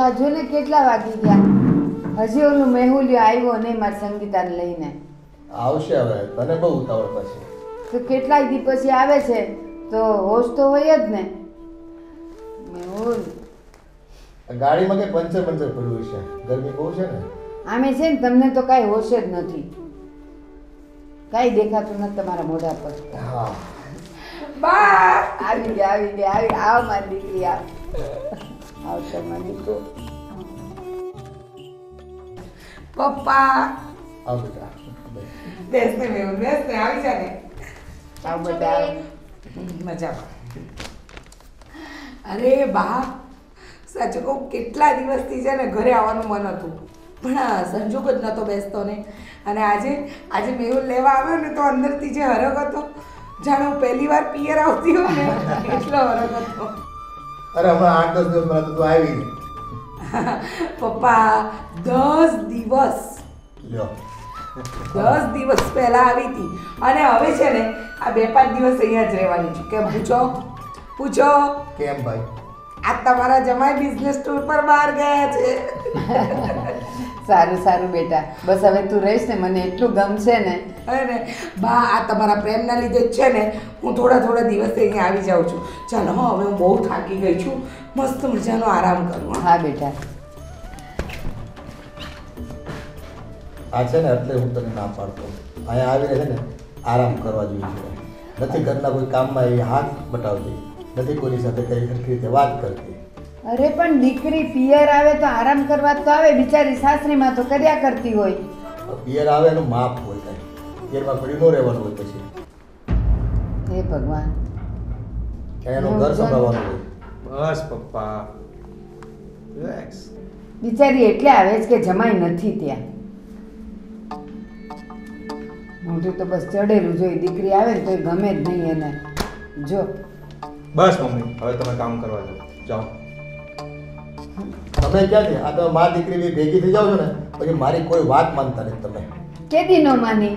તો આ જોને કેટલા વાગી ગયા, હજી ઓલું મેહુલ્યો આવ્યો નહીં મારા સંગીતાને લઈને. આવશે હવે, તને બહુ ઉતાવળ પછી. તો કેટલાય દી પછી આવે છે તો હોશ તો હોય જ ને. મેહુલ ગાડીમાં કે પંચર પંચર પડ્યું છે, ગરમી બહુ છે ને. આમે છે ને તમને તો કાંઈ હોશ જ નથી, કાંઈ દેખાતું નથી તમારા મોઢા પર. હા બા આવી ગયા આવી ગયા આવી, આવ મારી દીકરી આવ આવ તમારી દીકરી. પપ્પા આવ બેટા, બેસને મેં બેસને, આવી જા ને. આવ બેટા મજામાં. અરે બા સાચું કહું કેટલા દિવસથી છે ને ઘરે આવવાનું મન હતું પણ સંજોગ જ નહોતો બેસતો ને. અને આજે આજે મેહુલ લેવા આવ્યો ને તો અંદરથી જે હરખ હતો જાણે હું પહેલી વાર પિયર આવતી હોય ને એટલો હરખ હતો. અરે હમણાં 8-10 દિવસ પહેલાં તો તું આવી ને. પપ્પા 10 દિવસ લ્યો, 10 દિવસ પહેલાં આવી હતી અને હવે છે ને આ 2-5 દિવસ અહીંયા જ રહેવાની છું. કેમ પૂછો પૂછો કેમ ભાઈ? આ તમારા જમાઈ બિઝનેસ ટૂર પર બહાર ગયા છે. સારું સારું બેટા, બસ હવે તું રહીશ ને, મને એટલું ગમશે ને. અરે બા આ તમારા પ્રેમના લીધે જ છે ને હું થોડા થોડા દિવસથી અહીંયા આવી જાઉં છું. ચાલો હા, હવે હું બહુ થાકી ગઈ છું, મસ્ત મજાનો આરામ કરું. હા બેટા. આ છે ને એટલે હું તને ના પાડતો, અહીંયા આવી રહે ને આરામ કરવા જેવું છે. નથી ઘરના કોઈ કામમાં એ હાથ બટાવતી, નથી કોની સાથે કઈ સરખી રીતે વાત કરતી. અરે પણ દીકરી પિયર આવે તો આરામ કરવા તો આવે, બિચારી સાસરીમાં તો કર્યા કરતી હોય. પિયર આવે એનું માપ હોય, કાંઈ પિયરમાં પડી ન રહેવાનું હોય પછી. હે ભગવાન, એનું ઘર સંભાળવાનું હોય. બસ પપ્પા રિલેક્સ. બિચારી એટલે આવે જ કે જમાઈ નથી ત્યાં, મોઢું તો બસ ચડેલું જોઈ. દીકરી આવે ને તો એ ગમે જ નહીં એને. જો બસ મમ્મી હવે તમે કામ કરવા જાઓ. તમે ક્યાંથી આ તમે મારી દીકરી ભેગી થઈ જાઓ છો ને પછી મારી કોઈ વાત માનતા નથી તમે. કેદી ન માની,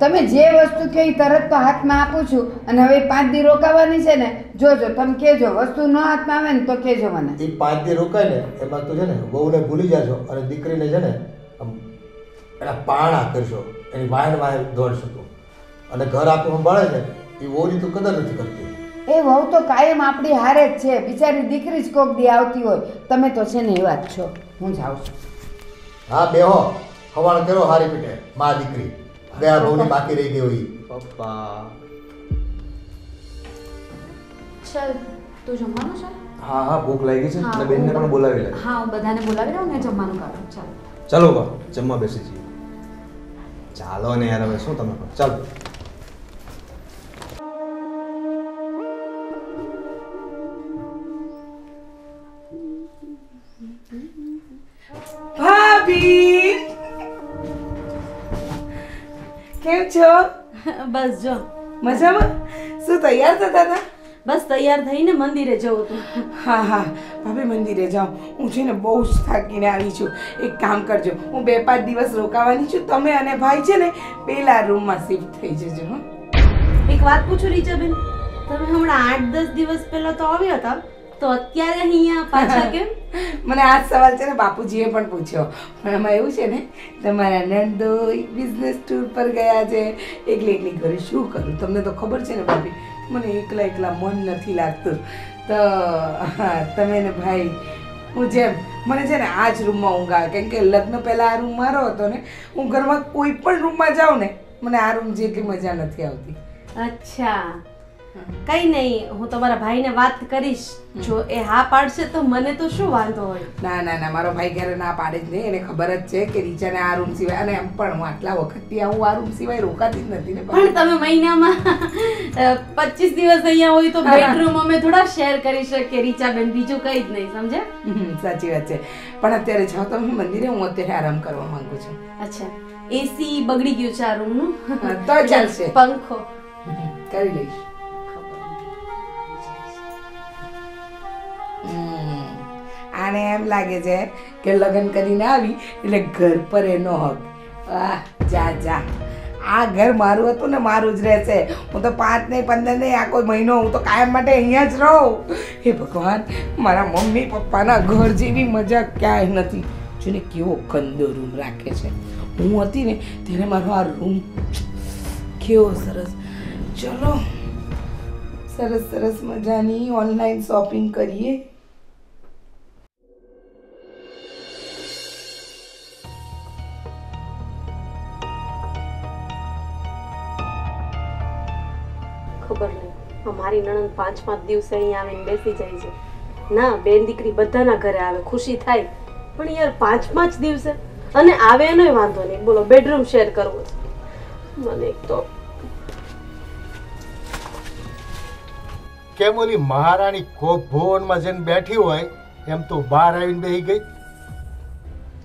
તમે જે વસ્તુ કહો એ તરત તો હાથમાં આપું છું. અને હવે 5 દી રોકાવાની છે ને, જોજો તમે કહેજો વસ્તુ ન હાથમાં આવે ને તો કહેજો મને. એ 5 દી રોકાય ને એમાં તો છે ને વહુને ભૂલી જાશો અને દીકરીને છે ને એના પાણા કરશો, એની વાયણ વાયર દોડશો તો. અને ઘર આપણું સંભાળે છે એ વહુની તો કદર નથી કરતી. એ વહુ તો કાયમ આપણી હારે જ છે, બિચારી દીકરી જ કોક દી આવતી હોય. તમે તો છે ને એ વાત છો, હું જાઉં છું. હા બેહો, હવાણ કરો હારી પીટે. મા દીકરી ગયા બહુની બાકી રહી ગઈ હોય. પપ્પા ચલ તું જમવાનું છે? હા હા ભૂખ લાગી છે એટલે બેનને પણ બોલાવી લે. હા હું બધાને બોલાવી લઉં ને જમવાનું કાઢું. ચાલ ચાલો બા જમવા બેસી જઈએ. ચાલો ને યાર હવે શું તમે પણ ચાલો. કેમ છો? બસ જો મજામાં. શું તૈયાર થતા હતા? બસ તૈયાર થઈને મંદિરે જવું હતું. હા હા ભાભી મંદિરે જાઉં, હું છે ને બહુ જ થાકીને આવી છું. એક કામ કરજો, હું 2-5 દિવસ રોકાવાની છું, તમે અને ભાઈ છે ને પેલા રૂમમાં શિફ્ટ થઈ જજો. એક વાત પૂછું રીચાબેન, તમે હમણાં 8-10 દિવસ પહેલા તો આવ્યા હતા તો અત્યારે અહીંયા પાછા કેમ? મને આ સવાલ છે ને બાપુજીએ પણ પૂછ્યો. પણ એમાં એવું છે ને તમારા નંદોઈ બિઝનેસ ટૂર પર ગયા છે, એકલી એકલી ઘરે શું કરું? તમને તો ખબર છે ને ભાભી મને એકલા એકલા મન નથી લાગતું. તો તમે ને ભાઈ હું જેમ મને છે ને આ જ રૂમમાં ઊંઘ આવે, કેમ કે લગ્ન પહેલાં આ રૂમ મારો હતો ને. હું ઘરમાં કોઈ પણ રૂમમાં જાઉં ને મને આ રૂમ જેટલી મજા નથી આવતી. અચ્છા કઈ નહીં, હું તમારા ભાઈને વાત કરીશ, જો એ હા પાડશે તો મને તો શું વાંધો હોય. ના ના ના મારો ભાઈ ક્યારે ના પાડે જ નહીં, એને ખબર જ છે કે રીચાને આ રૂમ સિવાય. અને એમ પણ હું આટલા વખતથી આવું આ રૂમ સિવાય રોકાતી જ નથી ને. પણ તમે મહિનામાં 25 દિવસ અહીંયા હોય તો બેડરૂમ અમે થોડા શેર કરી શકીએ રીચાબેન, બીજું કંઈ જ નહીં સમજે. સાચી વાત છે પણ અત્યારે જાઓ તમે મંદિરે, હું અત્યારે આરામ કરવા માંગુ છું. અચ્છા એસી બગડી ગયું છે આ રૂમનું તો ચાલશે, પંખો કરી લઈશ. આને એમ લાગે છે કે લગ્ન કરીને આવી એટલે ઘર પર એનો હક. વાહ જા જા आ घर मारू हतुं ने मारू ज रहेशे। हूँ तो 5 नहीं 15 नहीं आ कोई महीनो हूँ तो कायम माटे अहींया ज रहूं। हे भगवान, मारा मम्मी पप्पाना घर जेवी मजा क्यांय नथी। जोने केवो गंदो रूम राखे छे। हूँ हती ने त्यारे मारो आ रूम केवो सरस। चलो सरस सरस मजानी ऑनलाइन शॉपिंग करिए। खबर नहीं हमारी ननंद 5-5 दिवस अहीं आवीने बेसी जाय छे। ना बेन दीकरी बधाना घरे आवे खुशी थाय, पण यार 5-5 दिवसे अने आवे नोय वांधो नहीं। बोलो बेडरूम शेयर करवो मने एक तो केम ओली महाराणी कोप भुवन में जन बैठी होय एम तो बाहर आवीने बेही गई।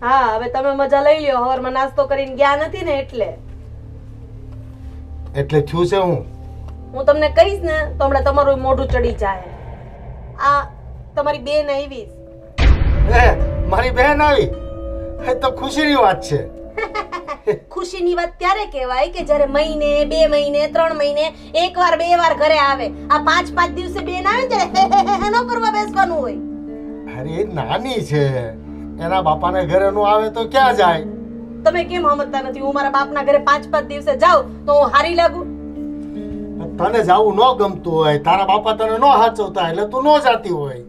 हां, હવે તમે મજા લઈ લ્યો। હવાર માં નાસ્તો કરીને ગયા નથી ને એટલે થયું છે। હું તમને કહીશ ને તો હમણાં તમારું મોઢું ચડી જાય। આ તમારી બેન આવી છે। હે, મારી બેન આવી? હે તો ખુશીની વાત છે। खुशीनी बात त्यारे कहवाय के जारे महीने 2 महीने 3 महीने एक बार 2 बार घरे आवे। आ 5-5 दिवसे बेन आवे जारे नो करवा बेसवानु होय। अरे नानी छे, एना बापाने घरे नो आवे तो क्या जाय। तमे केम हमता नथी? हूं मारा बापना घरे 5-5 दिवसे जाऊ तो हूं हारी लागू? तने जाऊ नो गमतो होय, तारा बापा तने नो हाचवता એટલે તું નો જાતી હોય।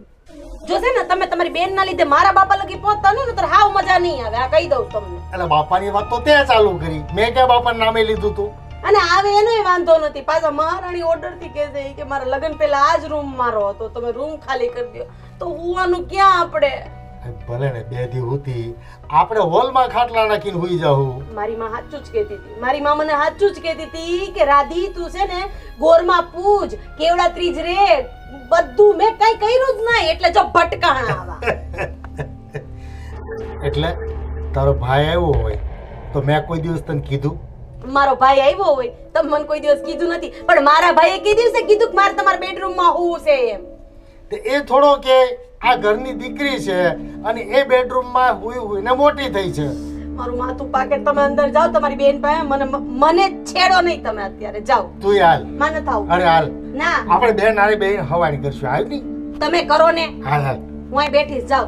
જોજે ને તમે તમારી બેન ના લીધે મારા બાપા લગી પહોંચતા ન નતર હાવ મજા નહીં આવે। આ કહી દઉં તમને। એટલે બાપાની વાત તો તે ચાલુ કરી, મેં કે બાપાનું નામે લીધું તું। અને આવે એનોય વાંધો નથી, પાછા મહારાણી ઓર્ડર થી કહે છે કે મારા લગન પહેલા આ જ રૂમ મારો હતો, તમે રૂમ ખાલી કરી દયો તો હુવાનું ક્યાં આપણે? ભલે ને બે દી હોતી આપણે હોલ માં ખાટલા નાખીને હોઈ જાવું। મારી માં સાચું જ કહેતી હતી, મારી માં મને સાચું જ કહેતી હતી કે રાધી તું છે ને ગોરમાં પૂજ કેવડા ત્રીજ રે बद्दू मैं काई कईरुज नहीं એટલે જો ભટકાણા આવા। એટલે તારો ભાઈ આવ્યો હોય તો મેં કોઈ દિવસ તને કીધું? મારો ભાઈ આવ્યો હોય તો મને કોઈ દિવસ કીધું નથી, પણ મારા ભાઈએ કે દિવસે કીધું કે માર તમાર બેડરૂમ માં હું છે એમ। તે એ થોડો કે આ ઘર ની દીકરી છે અને એ બેડરૂમ માં હુઈ હુઈને મોટી થઈ છે। મારું માથું પાકે, તમે અંદર જાઓ તમારી બેન પાસે। મને છેડો નહીં તમે અત્યારે, જાઓ તું હાલ। મને થાઉ? અરે હાલ ना, આપણે બે નારી બેન હવાણી કરશું। આવી ની તમે કરો ને। હા હા, હું અહીં બેઠી જાવ।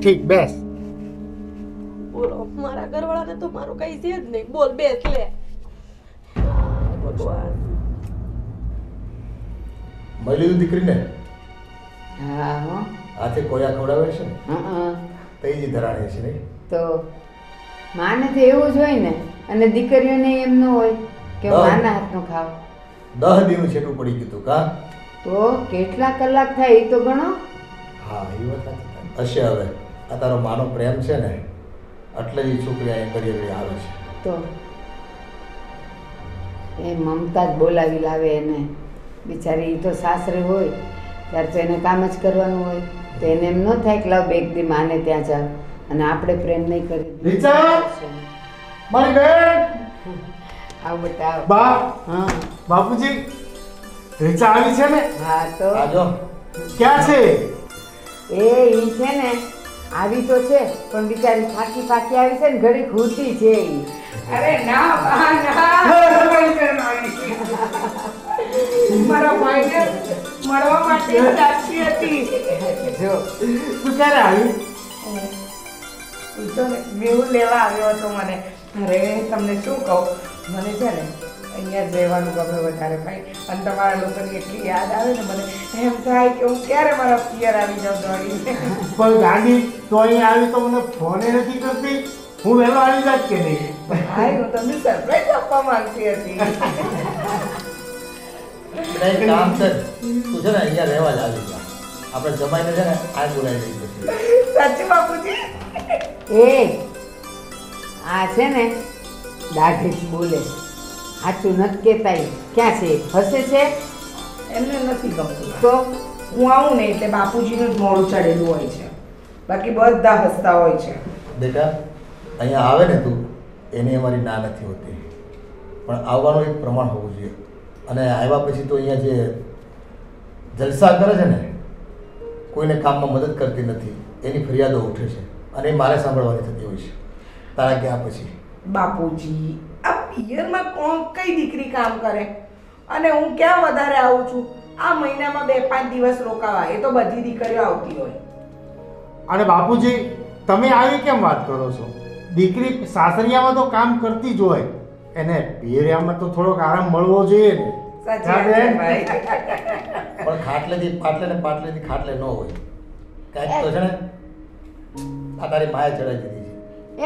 ઠીક, બેસ। બોલો, મારા ઘરવાળાને તો મારું કઈ છે જ નહીં। બોલ, બેસ લે। ભગવાન, મળી દીકરીને? હા હો, આતે કોયા ખવડાવે છે? હા, તેજી ધરાણે છે ને। તો માને તો એવું જ હોય ને, અને દીકરીઓને એમ ન હોય કે માના હાથનો ખાવ। 10 दिन छेटू पड़ी गयु का तो केटला कलाक था ये तो गणो। हाँ, ये बात अशे हवे आ तारो मानो प्रेम छे ने એટલે જ છોકરી આ ઘરે ઘરે આવે છે। તો એ મમતા જ બોલાવી લાવે એને, બિચારી। એ તો સાસરે હોય ત્યારે તો એને કામ જ કરવાનું હોય, તો એને એમ ન થાય કે લાવ એક દી માને ત્યાં જાવ અને આપણે પ્રેમ નહીં કરી। વિચાર મારી બેન। आओ बेटा। बा हां बापूजी रिचा આવી છે ને? હા તો આજો। ક્યાં છે એ? ઈ છે ને, આવી તો છે પણ બિચારી ફાકી ફાકી આવી છે ને, ઘડી ખૂટી છે ઈ। અરે ના બા ના, મારા ભાઈને મળવા માટે સાચી હતી। જો તું ક્યારે આવી? તો મેં લેવા આવ્યો હતો મને। અરે તમને શું કહું, મને છે ને અહીંયા રહેવાનું ગમે વધારે ભાઈ, અને તમારા લોકોની એટલી યાદ આવે ને, મને એમ થાય કે હું ક્યારે મારા પિયર આવી જાઉં દોડીને। પણ ગાડી તો અહીંયા આવી તો મને ફોને નથી કરતી, હું વહેલો આવી જાત કે નહીં? ભાઈ, હું તમને સરપ્રાઈઝ આપવા માંગતી હતી। એક કામ છે, તું છે ને અહીંયા રહેવા જ આવી જા, આપણે જમાઈને છે ને આ બોલાવી દઈએ। સાચું બાપુજી? એ આ છે ને દાઢી બોલે, સાચું નથી કહેતા। ક્યાં છે? હસે છે, એમને નથી ગમતું તો હું આવું ને એટલે બાપુજીનું જ મોડું ચડેલું હોય છે, બાકી બધા હસતા હોય છે। બેટા, અહીંયા આવે ને તું, એને અમારી ના નથી હોતી, પણ આવવાનું એક પ્રમાણ હોવું જોઈએ। અને આવ્યા પછી તો અહીંયા જે જલસા કરે છે ને, કોઈને કામમાં મદદ કરતી નથી, એની ફરિયાદો ઉઠે છે અને મારે સાંભળવાની થતી હોય છે તારા ગયા પછી। બાપુજી, આપ પિયર માં કઈ દીકરી કામ કરે અને હું ક્યાં વધારે આવું છું આ મહિનામાં 2-5 દિવસ રોકાવા એ તો બધી દીકરીઓ આવતી હોય અને બાપુજી તમે આવી કેમ વાત કરો છો દીકરી સાસરિયામાં તો કામ કરતી જ હોય એને પિયરિયામાં તો થોડોક આરામ મળવો જોઈએ ને સાચા બેન પણ ખાટલેથી ખાટલે ન હોય કાઈ તો જણે આ તારી માએ ચડાવી દીધી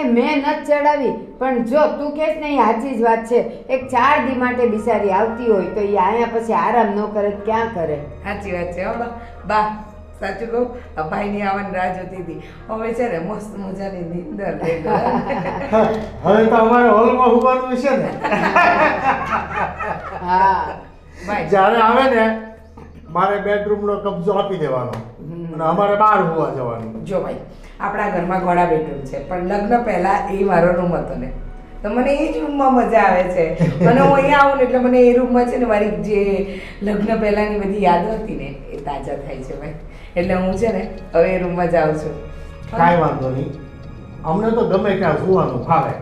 ए मैं न चढ़ावी पर जो तू केस नहीं हाची ज बात छे एक 4 दी माटे बिचारी आवती होय तो ई आया पछि आराम न करे क्या करे हाची बात छे हो बा साचू को भाई ने आवन राज होती थी हवे छे रे मस्त मजा ने निंदर ले हवे तो हमारे हॉल में हुवानु छे ने हां भाई जारे आवे ने मारे बेडरूम नो कब्जो આપી દેવાનો અને અમારે બહાર હોવા જવાનું જો ભાઈ આપણા ઘરમાં ઘોડા બેડરૂમ છે પણ લગ્ન પહેલા એ મારો રૂમ હતો ને તો મને એ જ રૂમમાં મજા આવે છે અને હું અહીં આવું ને એટલે મને એ રૂમમાં છે ને મારી જે લગ્ન પહેલાની બધી યાદો હતી ને એ તાજા થાય છે ભાઈ એટલે હું છે ને હવે એ રૂમમાં જાઉં છું કાઈ વાંધો નહીં અમને તો ગમે ત્યાં સુવાનું ફાવે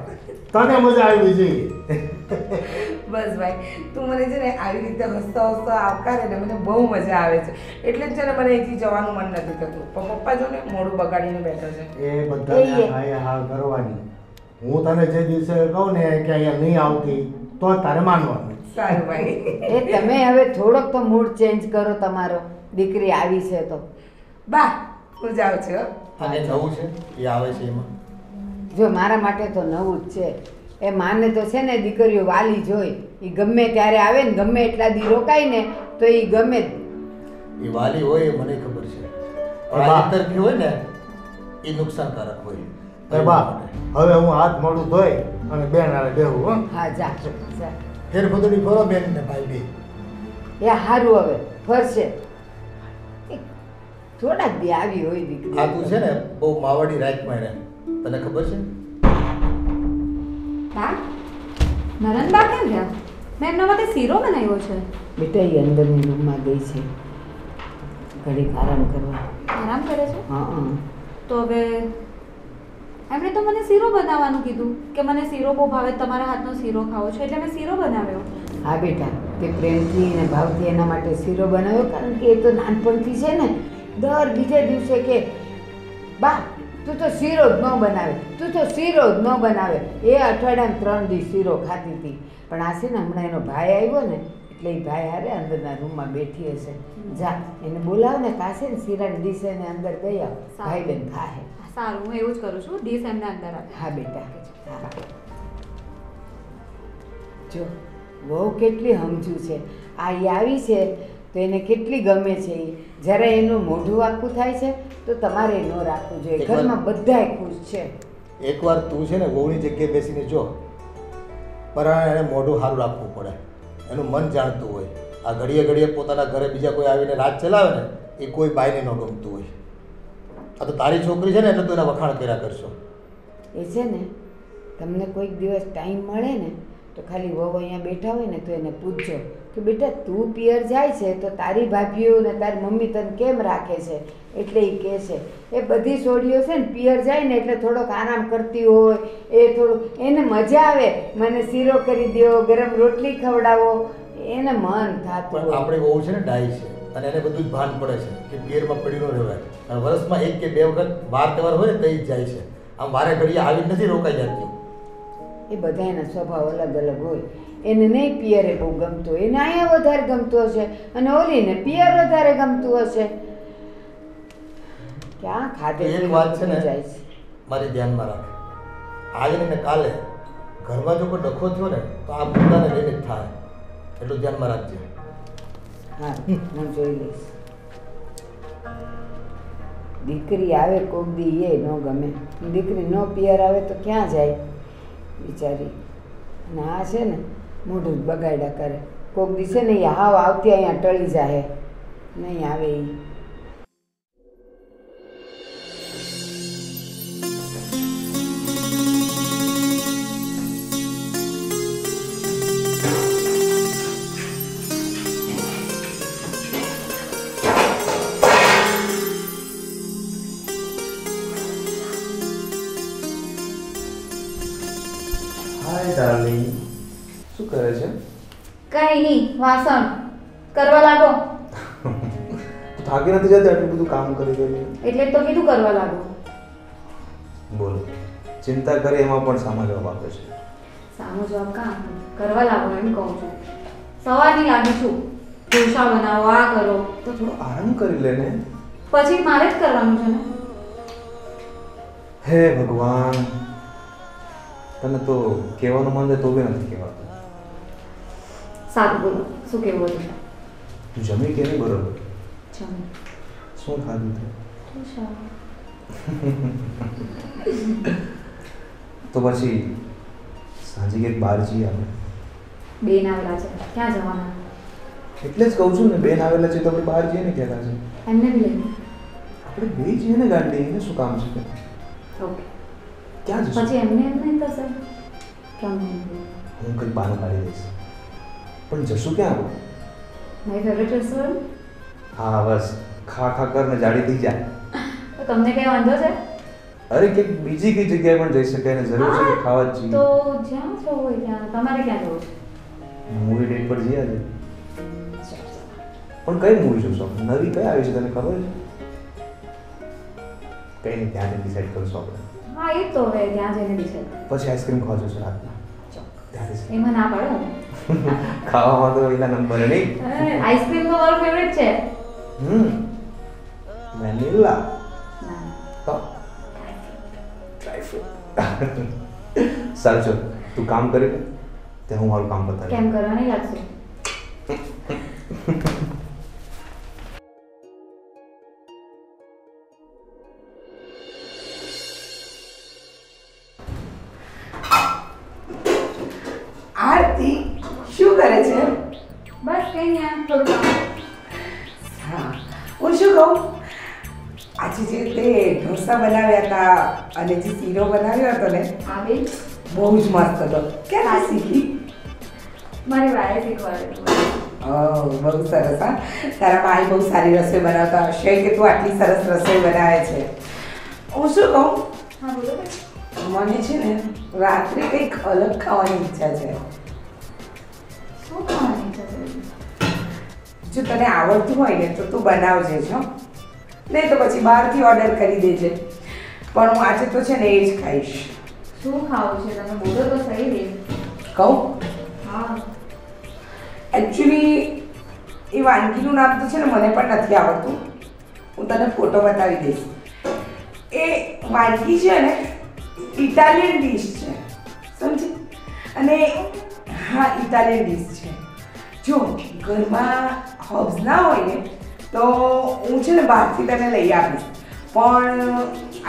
તને મજા આવી જોઈએ बस भाई तू मने जे ने આવી રીતે હસતો હસતો આવકારે ને મને બહુ મજા આવે છે એટલે જ ને મને અહીંથી જવાનું મન નથી થતું પણ પપ્પા જો ને મોડું બગાડીને બેઠા છે એ બધાને ભાઈ હા કરવાની હું તને જે દિવસે કહું ને કે અહીંયા નહીં આવતી તો તારે માનવાનું સારું ભાઈ એ તમે હવે થોડોક તો મૂડ ચેન્જ કરો તમારો દીકરી આવી છે તો બા તું જાવ છે અને નવું છે એ આવે છે એમાં જો મારા માટે તો નવું જ છે ए माने तो है ने दीकरीओ वाली जोई ई गमे त्यारे आवे ने गमे एटला दी रोकाई ने तो ई गमे ई वाली होय मने खबर छे पण आतर की होय ने ई नुकसानकारक होय ए बा हवे हूं हाथ मोडू धोई अने बेन आले बेहू हो हां जा जा फेर बदली फरो बेन ने भाई बे ए हारू हवे फरसे थोड़ा दी आवी होय दीकरी आ तू छे ने बहु मावडी रात मारे तने खबर छे ता नरन बा केम गया मैं नवा ते सीरो बनायो छे बेटा ये अंदर नी रूम में गई छे घड़ी आराम करवा आराम करे छे हां तो अबे हमने तो मने सीरो बनावानु कीधु के मने सीरो बो भावे तुम्हारा हाथ नो सीरो खाओ छे એટલે મે सीरो બનાવ્યો હા બેટા તે પ્રેમથી અને ભાવથી એના માટે सीरो બનાવ્યો કારણ કે એ તો નાનપણથી છે ને દર બીજે દિવસે કે બા तू तो सीरो ज न बनावे तू तो सीरो ज न बनावे ए अठवाडिया में 3 दी सीरो खाती थी पण आ से ने हमणा एनो भाई आव्यो ने એટલે ઈ ભાઈ હારે અંદરના રૂમ માં બેઠી હશે જા એને બોલાવ ને કાસે ને સીરા ડીસે ને અંદર ગઈ આવ ભાઈ બેન ખાહે સારું હું એવું જ કરું છું ડીસ એમને અંદર આપ હા બેટા જો બહુ કેટલી સમજુ છે આ ઈ આવી છે તો એને કેટલી ગમે છે જ્યારે એનું મોઢું આખું થાય છે તો તમારે એનો રાખવું જોઈએ ઘરમાં બધાય ખુશ છે એકવાર તું છે ને ગોવણી જગ્યાએ બેસીને જો પરાણે એને મોઢું હારું રાખવું પડે એનું મન જાણતું હોય આ ઘડીએ ઘડીએ પોતાના ઘરે બીજા કોઈ આવીને રાત ચલાવે ને એ કોઈ બાઈને ન ગમતું હોય આ તો તારી છોકરી છે ને એટલે તું એના વખાણ કર્યા કરશો એ છે ને તમને કોઈક દિવસ ટાઈમ મળે ને તો ખાલી વહુ અહીંયા બેઠા હોય ને તો એને પૂછજો કે બેટા તું પિયર જાય છે તો તારી ભાભીઓ ને તારી મમ્મી તને કેમ રાખે છે એટલે એ કહે છે એ બધી છોડીઓ છે ને પિયર જાય ને એટલે થોડોક આરામ કરતી હોય એ થોડુંક એને મજા આવે મને શીરો કરી દો ગરમ રોટલી ખવડાવો એને મન થાતું હોય આપણે બહુ છે ને ડાય છે અને એને બધું જ ભાન પડે છે કે પિયરમાં પડ્યું ન રહેવાય વર્ષમાં 1 કે 2 વખત વાર તહેવાર હોય ને તઈ જ જાય છે આમ વારે ઘડીએ આવી નથી રોકાઈ જતી એ બધાના સ્વભાવ અલગ અલગ હોય એને નહીં પિયરે બહુ ગમતું એને અહીંયા વધારે ગમતું હશે અને ઓલીને પિયર વધારે ગમતું હશે ક્યાં ખાતે એક વાત છે ને મારી ધ્યાનમાં રાખ આજે ને કાલે ઘરમાં જો કોઈ ડખો થયો ને તો આ મુદ્દાને લઈને થાય એટલું ધ્યાનમાં રાખજો હા હું જોઈ લઈશ દીકરી આવે કોક દી એ ન ગમે દીકરી નો પિયર આવે તો ક્યાં જાય બિચારી ના છે ને મોઢું બગાડ્યા કરે કોક દિવસે ને હાવ આવતી અહીંયા ટળી જાય નહીં આવે એ Darling, શું કરે છે? કાઈ નહીં, વાસણ કરવા લાગો. તો થાકી નથી જતી આટલું બધું કામ કરી ગઈ? એટલે તો કીધું કરવા લાગો. બોલ, ચિંતા કરે એમાં પણ સામો જવાબ આપે છે. સામો જવાબ કામ કરવા લાગો એમ કહું છું. સવારની લાગી છું, ઢોસા બનાવો, આ કરો. તો થોડો આરામ કરી લે ને. પછી મારે જ કરવાનું છે ને. હે ભગવાન, તને તો કહેવાનું મન છે તો બી નથી કહેવાતું. સારું બોલો, શું કહેવું હતું? તું જમી કે નહીં? બરોબર જમી. શું ખાધું તે? ઢોસા. તો પછી સાંજે ક્યાંક બહાર જઈએ આપણે. બેન આવેલા છે, ક્યાં જવાના? એટલે જ કહું છું ને, બેન આવેલા છે તો આપણે બહાર જઈએ ને. ક્યાં રાજ? એમને બી લઈને આપણે બે જઈએ ને. ગાડી લઈને શું કામ છે? ઓકે, ક્યાં જશું? પછી એમને એમને તો સર ક્યાં હું કંઈક બહાર કાઢી દઈશ. પણ જશું ક્યાં? આવો મારી ફેવરેટ રેસ્ટોરન્ટ. હા બસ, ખા ખા કરીને જાડી થઈ જાય. તમને કઈ વાંધો છે? અરે કે બીજી કઈ જગ્યાએ પણ જઈ શકાય ને. જરૂર છે કે ખાવા જ જઈએ. તો જ્યાં છો હોય ત્યાં. તમારે ક્યાં જવું છે? મૂવી ડેટ પર જઈએ આજે. પણ કઈ મૂવી જોશો? નવી કઈ આવી છે તને ખબર છે? કઈ નહીં, ત્યાં જઈને ડિસાઈડ કરશું આપણે. હા એ તો હવે ત્યાં જઈને ડિસાઈડ. પછી આઈસ્ક્રીમ ખાવા જશું રાતના. ચોક્કસ. એમાં ના પાડો. ખાવામાં તો એના નંબર નહીં. આઈસ્ક્રીમ તો મારો ફેવરેટ છે. વેનિલા સાચો. તું કામ કરી લે તે હું મારું કામ બતાવી. કેમ કરવાની લાગશે? આરતી શું કરે છે? બસ કઈ નહીં, થોડું કામ. હા હું શું કહું, આજે જે તે ઢોસા બનાવ્યા હતા અને જે શીરો બનાવ્યો હતો ને, આવે બહુ જ મસ્ત હતો. ક્યાં શીખી? મારી વાએ શીખવાડ્યું. બહુ સરસ. હા તારા ભાઈ બહુ સારી રસોઈ બનાવતા હશે કે તું આટલી સરસ રસોઈ બનાવે છે. હું શું કહું? હા બોલો. મને છે ને રાત્રે કંઈક અલગ ખાવાની ઈચ્છા છે. શું ખાવાની ઈચ્છા છે? જો તને આવડતું હોય ને તો તું બનાવજે છો, નહીં તો પછી બહારથી ઓર્ડર કરી દેજે. પણ હું આજે તો છે ને એ જ ખાઈશ. શું ખાવું છે તમે બોલો તો સહી. કહું? હા એકચ્યુઅલી એ વાનગીનું નામ તો છે ને મને પણ નથી આવડતું. હું તને ફોટો બતાવી દઈશ. એ વાનગી છે ને ઇટાલિયન ડીશ છે, સમજી? અને હા ઇટાલિયન ડીશ છે. જો ઘરમાં હર્બ્સ ના હોય ને તો હું છે ને બહારથી તને લઈ આવીશ. પણ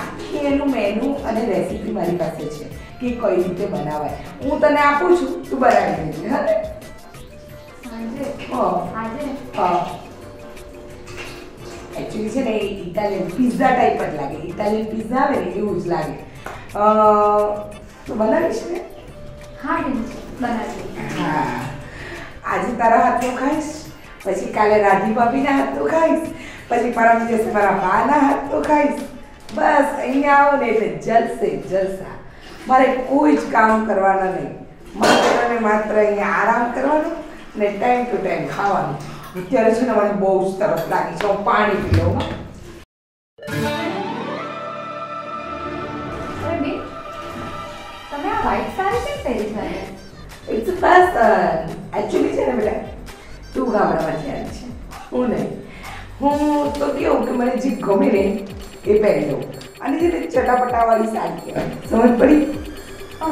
આખી એનું મેનુ અને રેસીપી મારી પાસે છે કે કઈ રીતે બનાવાય. હું તને આપું છું, તું બનાવી દેજે. હા ને? એકચ્યુઅલી છે ને ઇટાલિયન પિઝા ટાઈપ જ લાગે. ઇટાલિયન પિઝા આવે ને એવું જ લાગે. તું બનાવીશ ને? હા બનાવીશ. હા આજે તારા હાથનું ખાઈશ, પછી કાલે રાધી ભાભીના હાથનું ખાઈશ, પછી પરમ દિવસે મારા માના હાથનું ખાઈશ. બસ અહીંયા આવો ને એટલે જલસે જલસા. મારે કોઈ જ કામ કરવાના નહીં, માત્ર ને માત્ર અહીંયા આરામ કરવાનો ને ટાઈમ ટુ ટાઈમ ખાવાનું. અત્યારે છે ને મને બહુ જ તરફ લાગી છે. હું પાણી પી લઉં. તમે આ વાઇટ સાડી કેમ પહેરી છે? It's fashion. એકચ્યુઅલી છે ને બેટા, તું ગામડામાંથી આવી છે, હું નહીં. હું તો કહું કે મને જે ગમે ને એ પહેરી લઉં. અને જે ચટાપટાવાળી સાડી સમજ પડી?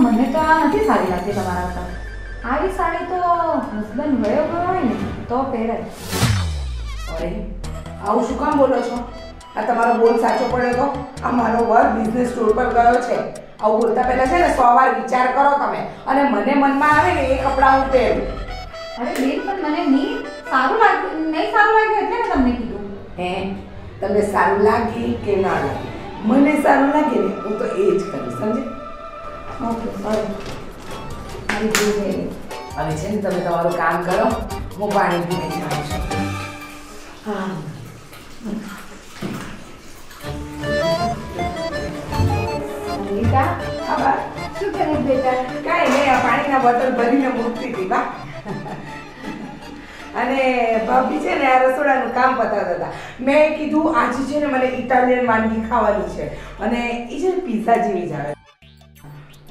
મને તો આ નથી સારી લાગતી તમારા સાથે. આવી સાડી તો હસબન્ડ વયો ગયો હોય ને તો પહેરાય. અરે આવું શું કામ બોલો છો? આ તમારો બોલ સાચો પડ્યો તો? આ મારો વર્ગ બિઝનેસ ટૂર પર ગયો છે. આવું બોલતા પહેલાં છે ને 100 વાર વિચાર કરો તમે. અને મને મનમાં આવે ને એ કપડાં હું પહેરું. અરે બેન પણ મને નહીં સારું લાગ્યું. નહીં સારું લાગ્યું એટલે મેં તમને કીધું. હે તમને સારું લાગે કે ના લાગે, મને સારું લાગે ને હું તો એ જ કરું, સમજે? ઓકે સારું. હવે છે ને તમે તમારું કામ કરો, હું પાણી પીને જાઉં છું. હા સંગીતા, આભાર. શું શું કરે બેટા? કાંઈ નહીં, આ પાણીના બોટલ ભરીને મૂકતી હતી બા. અને ભાભી છે ને આ રસોડાનું કામ પતાવતા હતા. મેં કીધું આજે છે ને મને ઇટાલિયન વાનગી ખાવાની છે અને એ છે પીઝા જેવી જ આવે,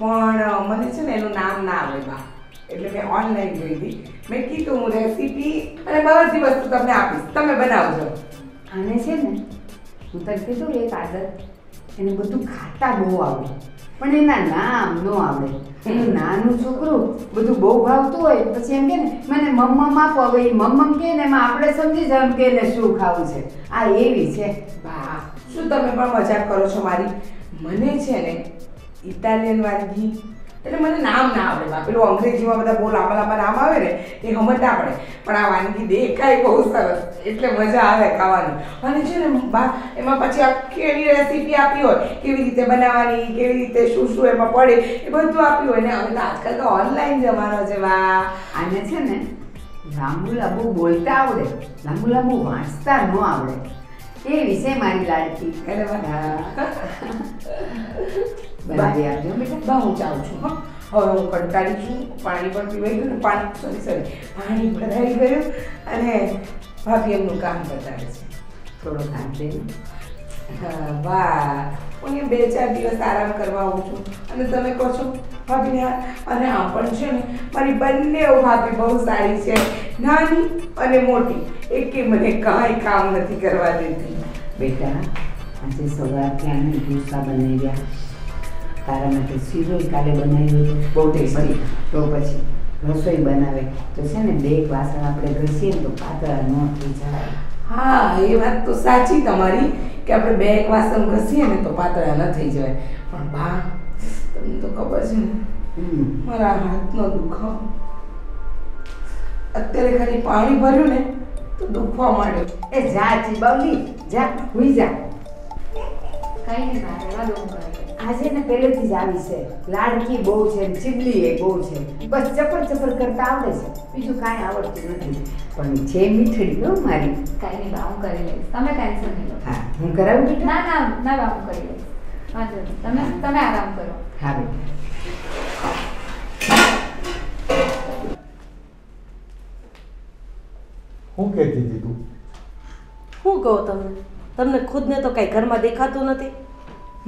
પણ મને છે ને એનું નામ ના આવે બા, એટલે મેં ઓનલાઈન જોઈ હતી. મેં કીધું હું રેસીપી અને બધી વસ્તુ તમને આપીશ, તમે બનાવજો. આને છે ને હું તને કીધું એક આદત, એને બધું ખાતા બહુ આવડે પણ એના નામ ન આવડે. એનું નાનું છોકરું બધું બહુ ભાવતું હોય પછી એમ કે ને મને મમ્મમ આપો, હવે એ મમ્મમ કહે ને એમાં આપણે સમજી જાવ કે એને શું ખાવું છે. આ એવી છે બા. શું તમે પણ મજાક કરો છો મારી? મને છે ને ઇટાલિયન વાનગી એટલે મને નામ ના આવડે. પેલું અંગ્રેજીમાં બધા બહુ લાંબા લાંબા નામ આવે ને એ સમજ ના પડે, પણ આ વાનગી દેખાય બહુ સરસ એટલે મજા આવે ખાવાની. અને છે ને બા એમાં પછી આખી એની રેસીપી આપી હોય, કેવી રીતે બનાવવાની, કેવી રીતે શું શું એમાં પડે એ બધું આપ્યું હોય ને. હવે તો આજકાલ તો ઓનલાઈન જમાનો છે બા. આને છે ને લાંબુ લાંબુ બોલતા આવડે, લાંબુ લાંબુ વાંચતા ન આવડે. એ વિશે મારી લાડકી એટલે બનાવી આપજો બેટા. બા હું ચાહું છું હા, હવે હું કંટાળી છું. પાણી પણ પીવાઈ ગયું ને, પાણી પાણી ભરાઈ ગયું અને ભાભી એમનું કામ બતાવે છે. થોડો કામ છે વાહ. હું એ 2-4 દિવસ આરામ કરવા આવું છું અને તમે કહો છો ભાભીને. અને આ પણ છે ને મારી બંને ભાભી બહુ સારી છે, નાની અને મોટી, એકે મને કાંઈ કામ નથી કરવા દેતી. બેટા આજે સવારથી આને ઢોસા બનાવ્યા, તારા માટે શીરો કાલે બનાવ્યો બહુ ટેસ્ટી. તો પછી રસોઈ બનાવે તો છે ને બે વાસણ આપણે ઘસીએ તો પાતળા ન થઈ જાય. હા એ વાત તો સાચી તમારી કે આપણે બે વાસણ ઘસીએ ને તો પાતળા ન થઈ જાય. પણ બા તમને તો ખબર છે ને મારા હાથનો દુખાવો, અત્યારે ખાલી પાણી ભર્યું ને દુખવા માંડે. એ જા ચીબાવલી જા, હુઈ જા. કઈ નહીં મારેવા દઉં કરે. આજે ને પહેલેથી જ આવી છે, લાડકી બહુ છે, ચીબલી એ બહુ છે, બસ ચપર ચપર કરતા આવડે છે, બીજું કાંઈ આવડતું નથી. પણ છે મીઠડી હો મારી. કઈ નહીં બા, હું કરી લઈશ, તમે ટેન્શન નહીં લો. હા હું કરાવું બેટા. ના ના ના બા, હું કરી લઈશ, વાંધો નહીં. તમે આરામ કરો. હા બેટા. હું કહેતી હતી તું શું કહો? તમને ખુદને તો કાંઈ ઘરમાં દેખાતું નથી.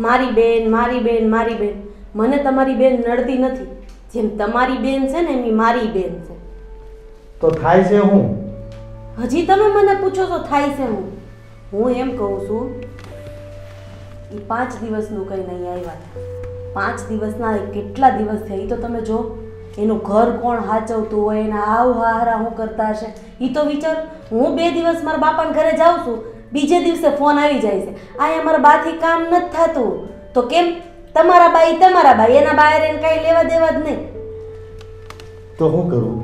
મારી બેન મારી બેન મારી બેન, મને તમારી બેન નડતી નથી. જેમ તમારી બેન છે ને એમની મારી બેન છે. તો થાય છે હું? હજી તમે મને પૂછો તો થાય છે હું? હું એમ કહું છું એ 5 દિવસનું કંઈ નહીં આવ્યા. 5 દિવસના કેટલા દિવસ થઈ તો તમે જો એનું ઘર કોણ સાચવતું હોય, એના આવ હારા હું કરતા હશે એ તો વિચાર. હું 2 દિવસ મારા બાપાને ઘરે જાઉં છું, બીજે દિવસે ફોન આવી જાય છે અહીંયા મારા બાથી કામ નથી થતું. તો કેમ તમારા બાઈ તમારા બાઈ, એના બહાર એને કાંઈ લેવા દેવા જ નહીં. તો શું કરું?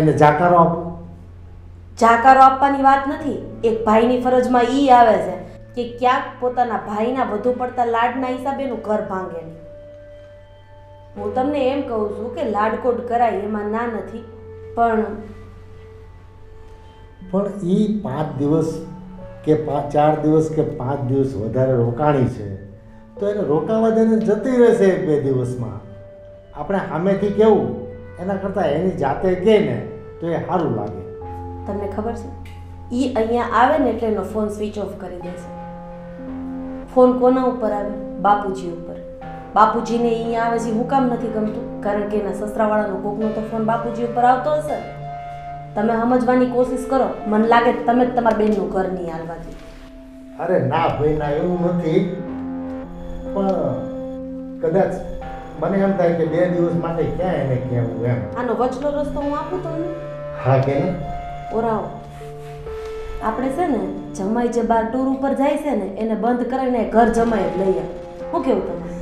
એને જાકારો આપું? જાકારો આપવાની વાત નથી, એક ભાઈની ફરજમાં એ આવે છે કે ક્યાંક પોતાના ભાઈના વધુ પડતા લાડના હિસાબે એનું ઘર ભાંગે નહીં. હું તમને એમ કહું છું કે લાડકોટ કરાય એમાં ના નથી, પણ એ 5 દિવસ કે 4 દિવસ કે 5 દિવસ વધારે રોકાણી છે તો એને રોકાવા દઈને જતી રહેશે 2 દિવસમાં. આપણે સામેથી કહેવું એના કરતાં એની જાતે કહે ને તો એ સારું લાગે. તમને ખબર છે એ અહીંયા આવે ને એટલે એનો ફોન સ્વિચ ઓફ કરી દેશે. ફોન કોના ઉપર આવે? બાપુજી ઉપર. બાપુજીને અહીંયા આવે છે હું કામ નથી ગમતું? કારણ કે એના સસરાવાળાનો કોકનો તો ફોન બાપુજી ઉપર આવતો હશે. તમે સમજવાની કોશિશ કરો. મને લાગે તમે જ તમારા બેનનું ઘર નહીં હાલવાથી. અરે ના ભાઈ ના, એવું નથી. પણ કદાચ મને એમ થાય કે 2 દિવસ માટે ક્યાં એને કહેવું એમ. આનો વચનો રસ્તો હું આપું તમને? હા કે ઓરાઓ આપણે છે ને જમાઈ જે બાર ટૂર ઉપર જાય છે ને એને બંધ કરીને ઘર જમાઈ લઈએ. હું કેવું તમે?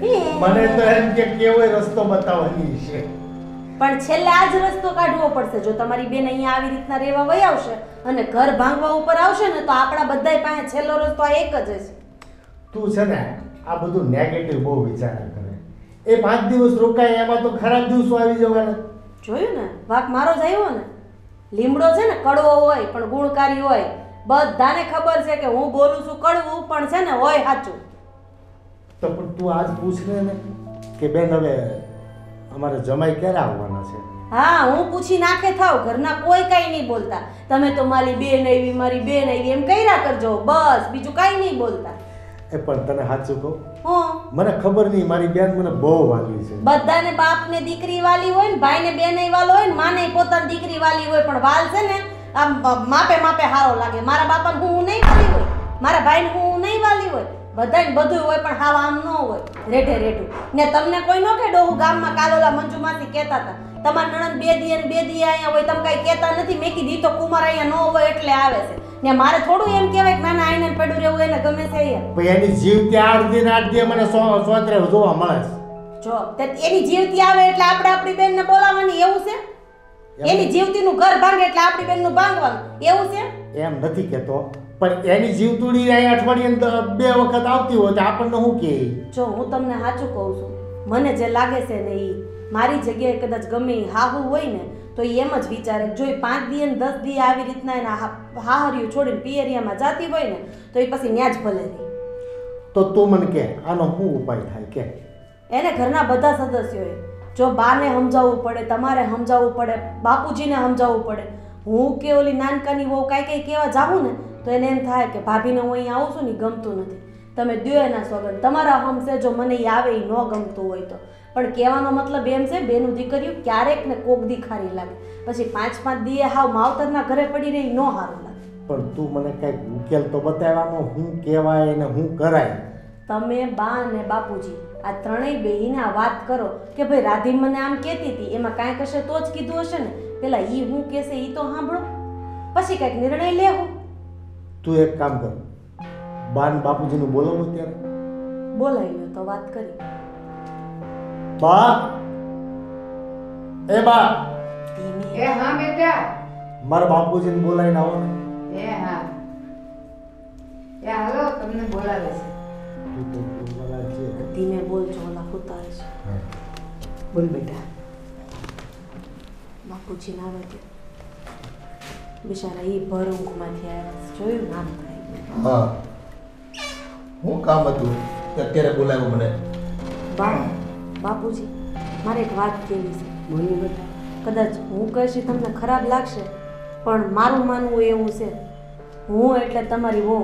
મને તો એમ કે કેવો રસ્તો બતાવવાની છે, પણ છેલ્લે આ જ રસ્તો કાઢવો પડશે. જો તમારી બેન અહીંયા આવી રીતના રહેવા વહી આવશે અને ઘર ભાંગવા ઉપર આવશે ને તો આપણા બધાય પાસે છેલ્લો રસ્તો એક જ હશે. તું છે ને આ બધું નેગેટિવ બહુ વિચાર કરે. એ 5 દિવસ રોકાય એમાં તો ખરાબ દિવસો આવી જવાના. જોયું ને વાક મારો જ આવ્યો ને. લીમડો છે ને કડવો હોય પણ ગુણકારી હોય. બધાને ખબર છે કે હું બોલું છું કડવું પણ છે ને હોય સાચું. તો પણ તું આજ પૂછ લે ને. कि बेन हवे हमारे जमाई क्यारे आववाना छे। हाँ हूँ पूछी नाखे थाव, घरना कोई कई नहीं बोलता। तमे तो मारी बेन आवी मारी बेन आवी एम कईरा करजो बस, बीजू कई नहीं बोलता। ए पण तने साचुं कहूं, हां मने खबर नहीं मारी बेन मने बहुत वाली छे। बधाने बाप ने दीकरी वाली होय ने भाई ने बेन आई वालो होय ने मां ने पोतानी दीकरी वाली होय, पण वाल छे ने आम मापे मापे हारो लागे। मारा बापाने हूं नहीं वाली होय, मारा भाईने हूं नहीं वाली होय, बधाई बधुं होय पण हाव आम न होय, रेठे रेठू। ने तमने कोई नो के डोहू गाम में कालोला मंजू मासी कहता था तमार नणंद बे दी आया होय, तम काई कहता नथी। मैं कीधी तो कुमार आया न होय एटले आवे छे ने। मारे थोड़ू एम कहेवाय के नाना आईने पड्યું રહેવું એને ગમે છે યાર। ભઈ એની જીવતી 8 दिन મને સોતરે જોવા મળે છે જો તે એની જીવતી આવે એટલે આપણે આપણી બેન ને બોલાવવાની એવું છે? એની જીવતી નું ઘર ભાંગે એટલે આપણી બેન નું ભાંગવાનું એવું છે? એમ નથી કેતો, પણ એની જીવતુડી આય અઠવાડિયે 2 વખત આવતી હોય તો આપણને શું કહે? જો હું તમને સાચું કહું છું, મને જે લાગે છે ને ઈ મારી જગ્યાએ કદાચ ગમે હાહુ હોય ને तो एम ज विचारे जो 5 दी 10 दी आ रीतना हाहरियु छोड़ी पियरिया में जाती हो तो ये पछी न्याज भले रही। तो तू मन के आनो हूँ उपाय थाय के? एने घरना बधा सदस्योए जो बा ने समजाववू पड़े, तमारे समजाववू पड़े, बापूजी ने समजाववू पड़े। हूँ के ओली नानकानी वो काई काई कहेवा जाऊँ ने तो एने एम थाय के भाभी ने हूँ अहीं आवुं छुं ने गमतुं नथी। तमे द्यो एना सोगन तमारा हम से जो मने आवे ई न गमतुं होय तो। पर कहवानो मतलब एम से बेनू दीकरीओ क्यारेक ने कोक दी खारी लागे, पछी 5-5 दी हाव मावतरना घरे पड़ी रही नो हारू लागे। पण तू मने काई उकेल तो बतावानो, हूं केवाय ने हूं कराय? तमे बा ने बापूजी आ त्रणेय बेहीने आ वात करो के भाई राधी मने आम कहती थी, एमा काई कशे तो ज कीधुं हशे ने। पेला ई हूं कहेशे ई तो सांभळो, पछी काई निर्णय लेवो। तू एक काम कर, बान बापूजी ने बोलावो त्यारे बोलाव्यो तो वात करी। बा ए बा ए हां बेटा मारा बापूजी ने बोलाय ना हो ने। ए हां या हेलो तुमने बोलावे छे। तू बोला छे ती में बोल छोला कुतार छे। बोल बेटा। बापूजी ना आवे बिचारा ई भरंग माथी आया जोयो नाम काय। हां હું કામ હતું અત્યારે બોલાવ્યો મને? બા બાપુજી મારે એક વાત કહેવી છે। બોલી બેટા। કદાચ હું કહીશ તમને ખરાબ લાગશે પણ મારું માનવું એવું છે, હું એટલે તમારી વહુ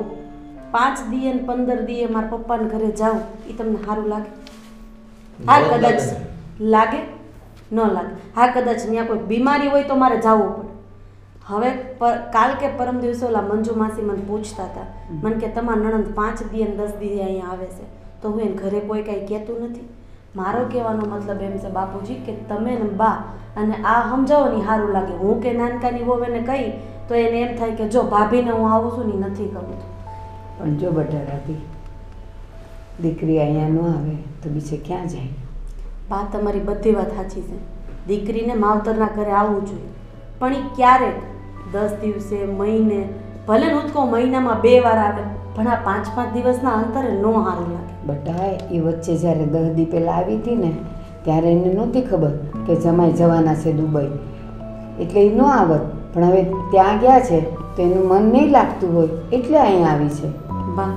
5 દી 15 દી મારા પપ્પાના ઘરે જાઉં એ તમને સારું લાગે? હા કદાચ લાગે ન લાગે, હા કદાચ ત્યાં કોઈ બીમારી હોય તો મારે જવું પડે। હવે કાલ કે પરમ દિવસે ઓલા મંજુ માસી મને પૂછતા હતા, મને કે તમારા નણંદ 5 દી 10 દી અહીંયા આવે છે તો હું એને ઘરે કોઈ કાંઈ કહેતું નથી। મારો કહેવાનો મતલબ એમ છે બાપુજી કે તમે ને બા અને આ સમજાવો ને સારું લાગે। હું કે નાનકાની વહુ એને કહી તો એને એમ થાય કે જો ભાભીને હું આવું છું ને નથી ગમતું। પણ જો બટા રાતી દીકરી અહીંયા ન આવે તો બીજે ક્યાં જાય? બા તમારી બધી વાત સાચી છે, દીકરીને માવતરના ઘરે આવવું જોઈએ, પણ એ ક્યારેક 10 દિવસે મહિને ભલે નુતકો મહિનામાં 2 વાર આવે પણ આ 5-5 દિવસના અંતરે નો હારું લાગે। બટા એ વચ્ચે જ્યારે 10 દી પહેલાં આવી હતી ને ત્યારે એને નહોતી ખબર કે જમાઈ જવાના છે દુબઈ એટલે એ ન આવત, પણ હવે ત્યાં ગયા છે તો એનું મન નહીં લાગતું હોય એટલે અહીં આવી છે। બા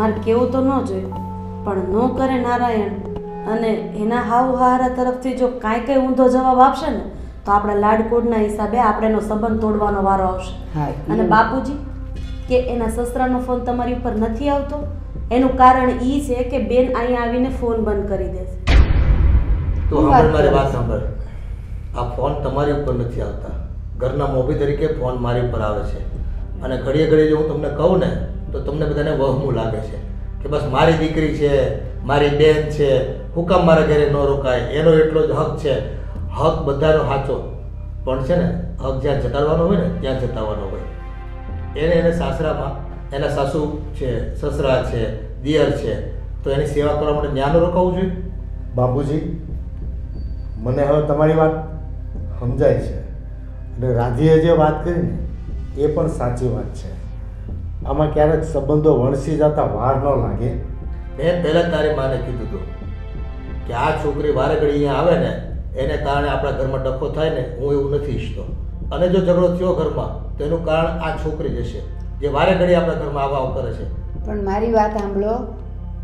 મારે કેવું તો ન જોઈએ પણ ન કરે નારાયણ અને એના હાવ હારા તરફથી જો કાંઈ કંઈ ઊંધો જવાબ આપશે ને તો આપણા લાડકોડના હિસાબે આપણે એનો સંબંધ તોડવાનો વારો આવશે। અને બાપુજી કે એના સસરાનો ફોન તમારી ઉપર નથી આવતો એનું કારણ ઈ છે કે બેન અહીંયા આવીને ફોન બંધ કરી દેશે। તો સાંભળ મારી વાત સાંભળ, આ ફોન તમારી ઉપર નથી આવતા, ઘરના મોભી તરીકે ફોન મારી ઉપર આવે છે અને ઘડીએ ઘડીએ જો હું તમને કહું ને તો તમને બધાને વહમું લાગે છે કે બસ મારી દીકરી છે મારી બેન છે હું કામ મારા ઘરે ન રોકાય, એનો એટલો જ હક છે। હક બધાનો સાચો પણ છે ને હક જ્યાં જતાવવાનો હોય ને ત્યાં જતાવવાનો હોય। એને સાસરામાં એના સાસુ છે સસરા છે દિયર છે તો એની સેવા કરવા માટે ન્યાનો રોકાવું જોઈએ। બાપુજી મને હવે તમારી વાત સમજાય છે અને રાધીએ જે વાત કરી ને એ પણ સાચી વાત છે, આમાં ક્યારેક સંબંધો વણસી જતા વાર ન લાગે। મેં પહેલાં તારી માને કીધું હતું કે આ છોકરી વારે ઘડી અહીંયા આવે ને એને કારણે આપણા ઘરમાં ડખો થાય ને હું એવું નથી ઈચ્છતો, અને જો ઝઘડો થયો ઘરમાં તો એનું કારણ આ છોકરી જ હશે જે વારે ઘડી આપણા ઘરમાં આવા કરે છે। પણ મારી વાત સાંભળો,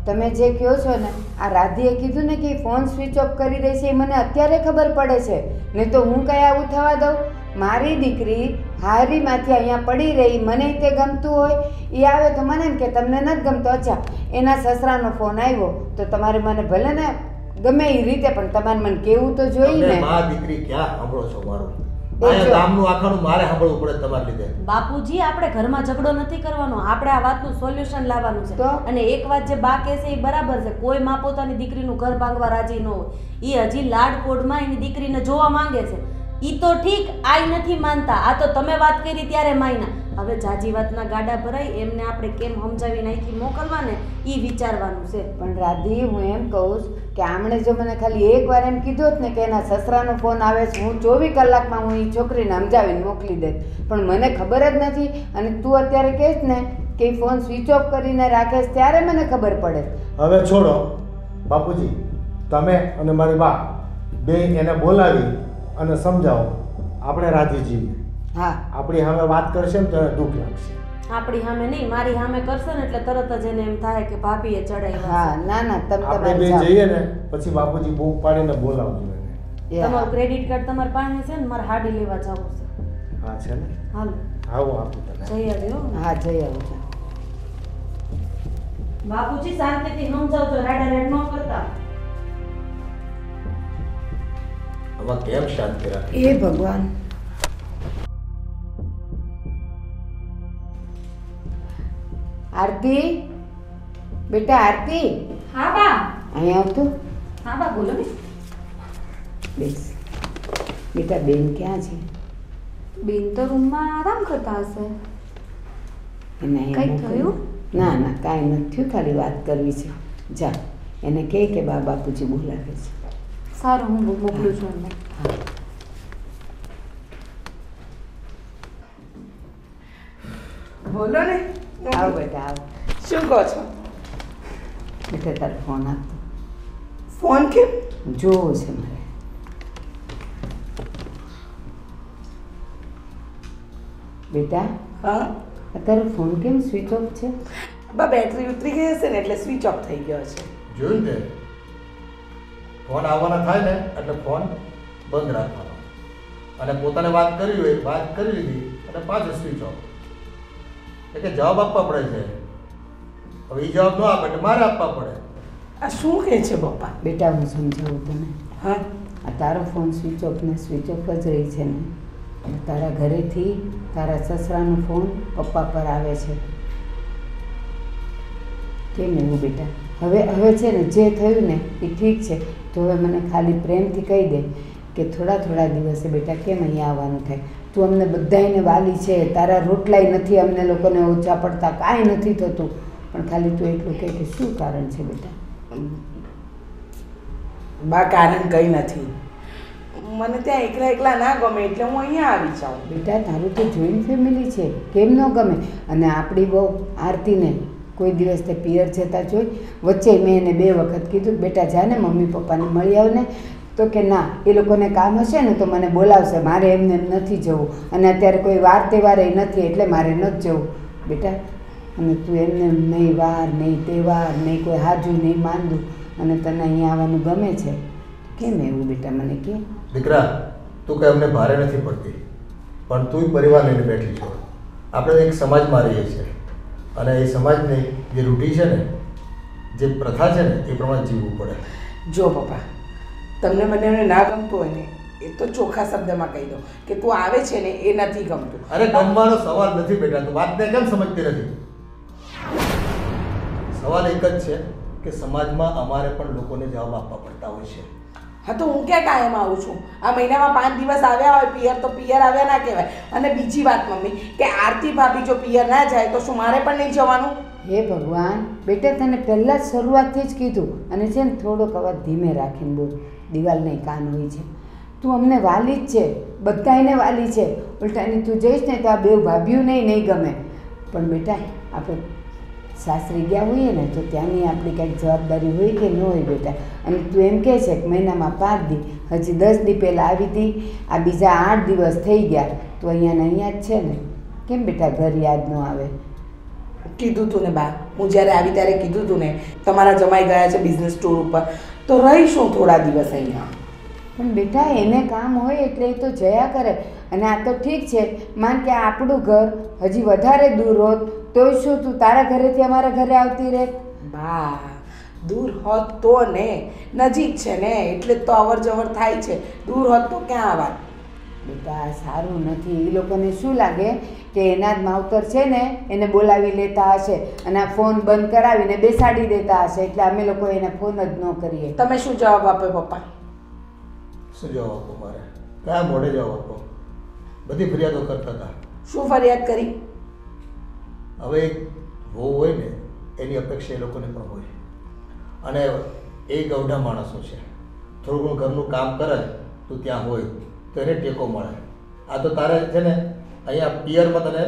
તમે જે કહો છો ને આ રાધીએ કીધું ને કે ફોન સ્વિચ ઓફ કરી રહી છે એ મને અત્યારે ખબર પડે છે, નહીં તો હું કંઈ આવું થવા દઉં? મારી દીકરી હારીમાંથી અહીંયા પડી રહી, મને તે ગમતું હોય એ આવે તો મને એમ કે તમને નથી ગમતો, અચ્છા એના સસરાનો ફોન આવ્યો તો તમારે મને ભલે ને ગમે એ રીતે પણ તમારે મને કહેવું તો જોઈએ ને. મા દીકરી ક્યાં સાંભળો છો મારું? બાપુજી આપણે ઘરમાં ઝઘડો નથી કરવાનો, આપણે આ વાતનું સોલ્યુશન લાવવાનું છે. અને એક વાત જે બા કહે છે એ બરાબર છે, કોઈ માં પોતાની દીકરીનું ઘર ભાંગવા રાજી ન હોય, એ હજી લાડકોડમાં એની દીકરીને જોવા માંગે છે, ઈ તો ઠીક, આ નથી માનતા. આ તો તમે વાત કરી ત્યારે માયના, હવે જાજી વાતના ગાડા ભરાય એમને આપણે કેમ સમજાવીને અહીંથી મોકલવાને એ વિચારવાનું છે. પણ રાધી હું એમ કહું છું કે આમણે જો મને ખાલી એકવાર એમ કીધું જ ને કે એના સસરાનો ફોન આવે છે, હું 24 કલાકમાં હું એ છોકરીને સમજાવીને મોકલી દે, પણ મને ખબર જ નથી. અને તું અત્યારે કહેશ ને કે ફોન સ્વિચ ઓફ કરીને રાખેશ ત્યારે મને ખબર પડે. હવે છોડો બાપુજી, તમે અને મારી બા બે એને બોલાવી અને સમજાવો. આપણે રાધીજી હા આપણી સામે વાત કરશે ને તો એને દુઃખ લાગશે. આપણી સામે નહીં, મારી સામે કરશે ને એટલે તરત જ એને એમ થાય કે ભાભીએ ચડાવ્યા. હા ના ના, તમે આપણે બે જઈએ ને પછી બાપુજી બહુ પાડીને બોલાવજો એને. તમારું ક્રેડિટ કાર્ડ તમારી પાસે છે ને? મારે હાડી લેવા જવું છે. હા છે ને, હાલો આવો આપું તને. જઈ આવ્યો? હા જઈ આવ્યો. બાપુજી શાંતિથી સમજાવજો, રાડા રેડ ન કરતા. કેમ શાંતિ રાખે એ ભગવાન. આરતી બેટા, આરતી. હા બા, અહીંયા આવતો. હા બા બોલો ને. બેસ બેટા. બેન ક્યાં છે? બેન તો રૂમમાં આરામ કરતા હશે. એને કંઈ થયું? ના ના કાંઈ નથી થયું, ખાલી વાત કરવી છે. જા એને કહે કે બા બાપુજી બોલાવે છે. સારું હું મોકલું છું એમને. બોલો ને. આવો બેટા આવો. શું કહો છો? એટલે તારો ફોન આપતો. ફોન કેમ જોવો છે મારે? બેટા હા અત્યારે ફોન કેમ સ્વિચ ઓફ છે? બા બેટરી ઉતરી ગઈ હશે ને એટલે સ્વિચ ઓફ થઈ ગયો છે. જોયું ને ફોન આવવાના થાય ને એટલે ફોન બંધ રાખવાનો, અને પોતાને વાત કરી હોય વાત કરી લીધી અને પાછું સ્વિચ ઓફ. એટલે જવાબ આપવા પડે છે. હવે એ જવાબ ન આપે એટલે મારે આપવા પડે. આ શું કહે છે પપ્પા? બેટા હું સમજાવું તને. હા આ તારો ફોન સ્વિચ ઓફ ને સ્વિચ ઓફ જ રહી છે ને, તારા ઘરેથી તારા સસરાનો ફોન પપ્પા પર આવે છે. કેમ એવું બેટા? હવે છે ને જે થયું ને એ ઠીક છે, તો હવે મને ખાલી પ્રેમથી કહી દે કે થોડા દિવસે બેટા કેમ અહીંયા આવવાનું થાય? તું અમને બધાને વાલી છે, તારા રોટલાય નથી, અમને લોકોને ઓછા પડતા કાંઈ નથી થતું, પણ ખાલી તું એટલું કહે કે શું કારણ છે બેટા? બા કારણ કંઈ નથી, મને ત્યાં એકલા ના ગમે એટલે હું અહીંયા આવી જાઉં. બેટા તારું તો જોઈન્ટ ફેમિલી છે, કેમ ન ગમે? અને આપણી બહુ આરતીને કોઈ દિવસ તે પિયર જતા જોઈ? વચ્ચે મેં એને 2 વખત કીધું બેટા જાને મમ્મી પપ્પાને મળી આવને, તો કે ના એ લોકોને કામ હશે ને તો મને બોલાવશે, મારે એમને એમ નથી જવું, અને અત્યારે કોઈ વાર તહેવારે નથી એટલે મારે નથી જવું. બેટા અને તું એમને નહીં વાર નહીં તહેવાર નહીં કોઈ હાજુ નહીં માંદું, અને તને અહીંયા આવવાનું ગમે છે, કેમ એવું બેટા? મને કે દીકરા તું કંઈ અમને ભારે નથી પડતી, પણ તું પરિવાર લઈને બેઠી છો, આપણે એક સમાજમાં રહીએ છીએ, અને એ સમાજની જે રૂઢી છે ને જે પ્રથા છે ને એ પ્રમાણે જીવવું પડે. જો પપ્પા તમને મને એને ના ગમતું હોય ને એ તો ચોખ્ખા શબ્દમાં કહી દો કે તું આવે છે ને એ નથી ગમતું. અરે ગમવાનો સવાલ નથી બેટા, તું વાતને કેમ સમજતી નથી? સવાલ એક જ છે કે સમાજમાં અમારે પણ લોકોને જવાબ આપવા પડતા હોય છે. હા તો હું ક્યાં કાયમ આવું છું? આ મહિનામાં 5 દિવસ આવ્યા હોય પિયર તો પિયર આવ્યા ના કહેવાય. અને બીજી વાત મમ્મી કે આરતી ભાભી જો પિયર ના જાય તો શું મારે પણ નહીં જવાનું? હે ભગવાન બેટા તને પહેલાં જ શરૂઆતથી જ કીધું, અને છે ને થોડોક અવાજ ધીમે રાખીને બોલ, દિવાલને કાન હોય છે. તું અમને વાલી જ છે, બધાને વાલી છે, ઉલટાની તું જઈશ ને તો આ 2 ભાભીઓ નહીં ગમે. પણ બેટા આપણે સાસરે ગયા હોઈએ ને તો ત્યાંની આપણી કંઈક જવાબદારી હોય કે ન હોય બેટા? અને તું એમ કહે છે કે મહિનામાં 5 દી, હજી 10 દી પહેલાં આવી હતી, આ બીજા 8 દિવસ થઈ ગયા, તો અહીંયા ને અહીંયા જ છે ને, કેમ બેટા ઘર યાદ ન આવે? કીધું તું ને બા हूँ जयरे आई त्यारे कीधु तू ने तमारा जमाई गया है बिजनेस टूर पर तो रहीश हूँ थोड़ा दिवस अहींया। पण बेटा एने काम होय एटले तो जया करे अने आ तो ठीक है मान के आपणु घर हजी वधारे दूर होत तो शू तू तारा घरे थी अमारा घरे आवती रहे। बा दूर होत तो ने नजीक छे ने एटले तो अवर जवर थाय छे दूर होत तो क्या आवत। बेटा सारू नथी ई लोकोने शू लागे के एना ज मावतर छे ने एने बोलावी लेता हशे अने आ फोन बंद करावीने बेसाडी देता हशे एटले अमे लोको एने फोन ज न करीए। तमे शू जवाब आपे पप्पा? શું જવાબ આપો? મારે કયા મોઢે જવાબ આપો? બધી ફરિયાદો કરતા હતા। શું ફરિયાદ કરી? હવે એક વહુ હોય ને એની અપેક્ષા એ લોકોને પણ હોય અને એ ગૌડા માણસો છે, થોડું ઘણું ઘરનું કામ કરે તો ત્યાં હોય તો એને ટેકો મળે। આ તો તારે છે ને અહીંયા પિયરમાં તને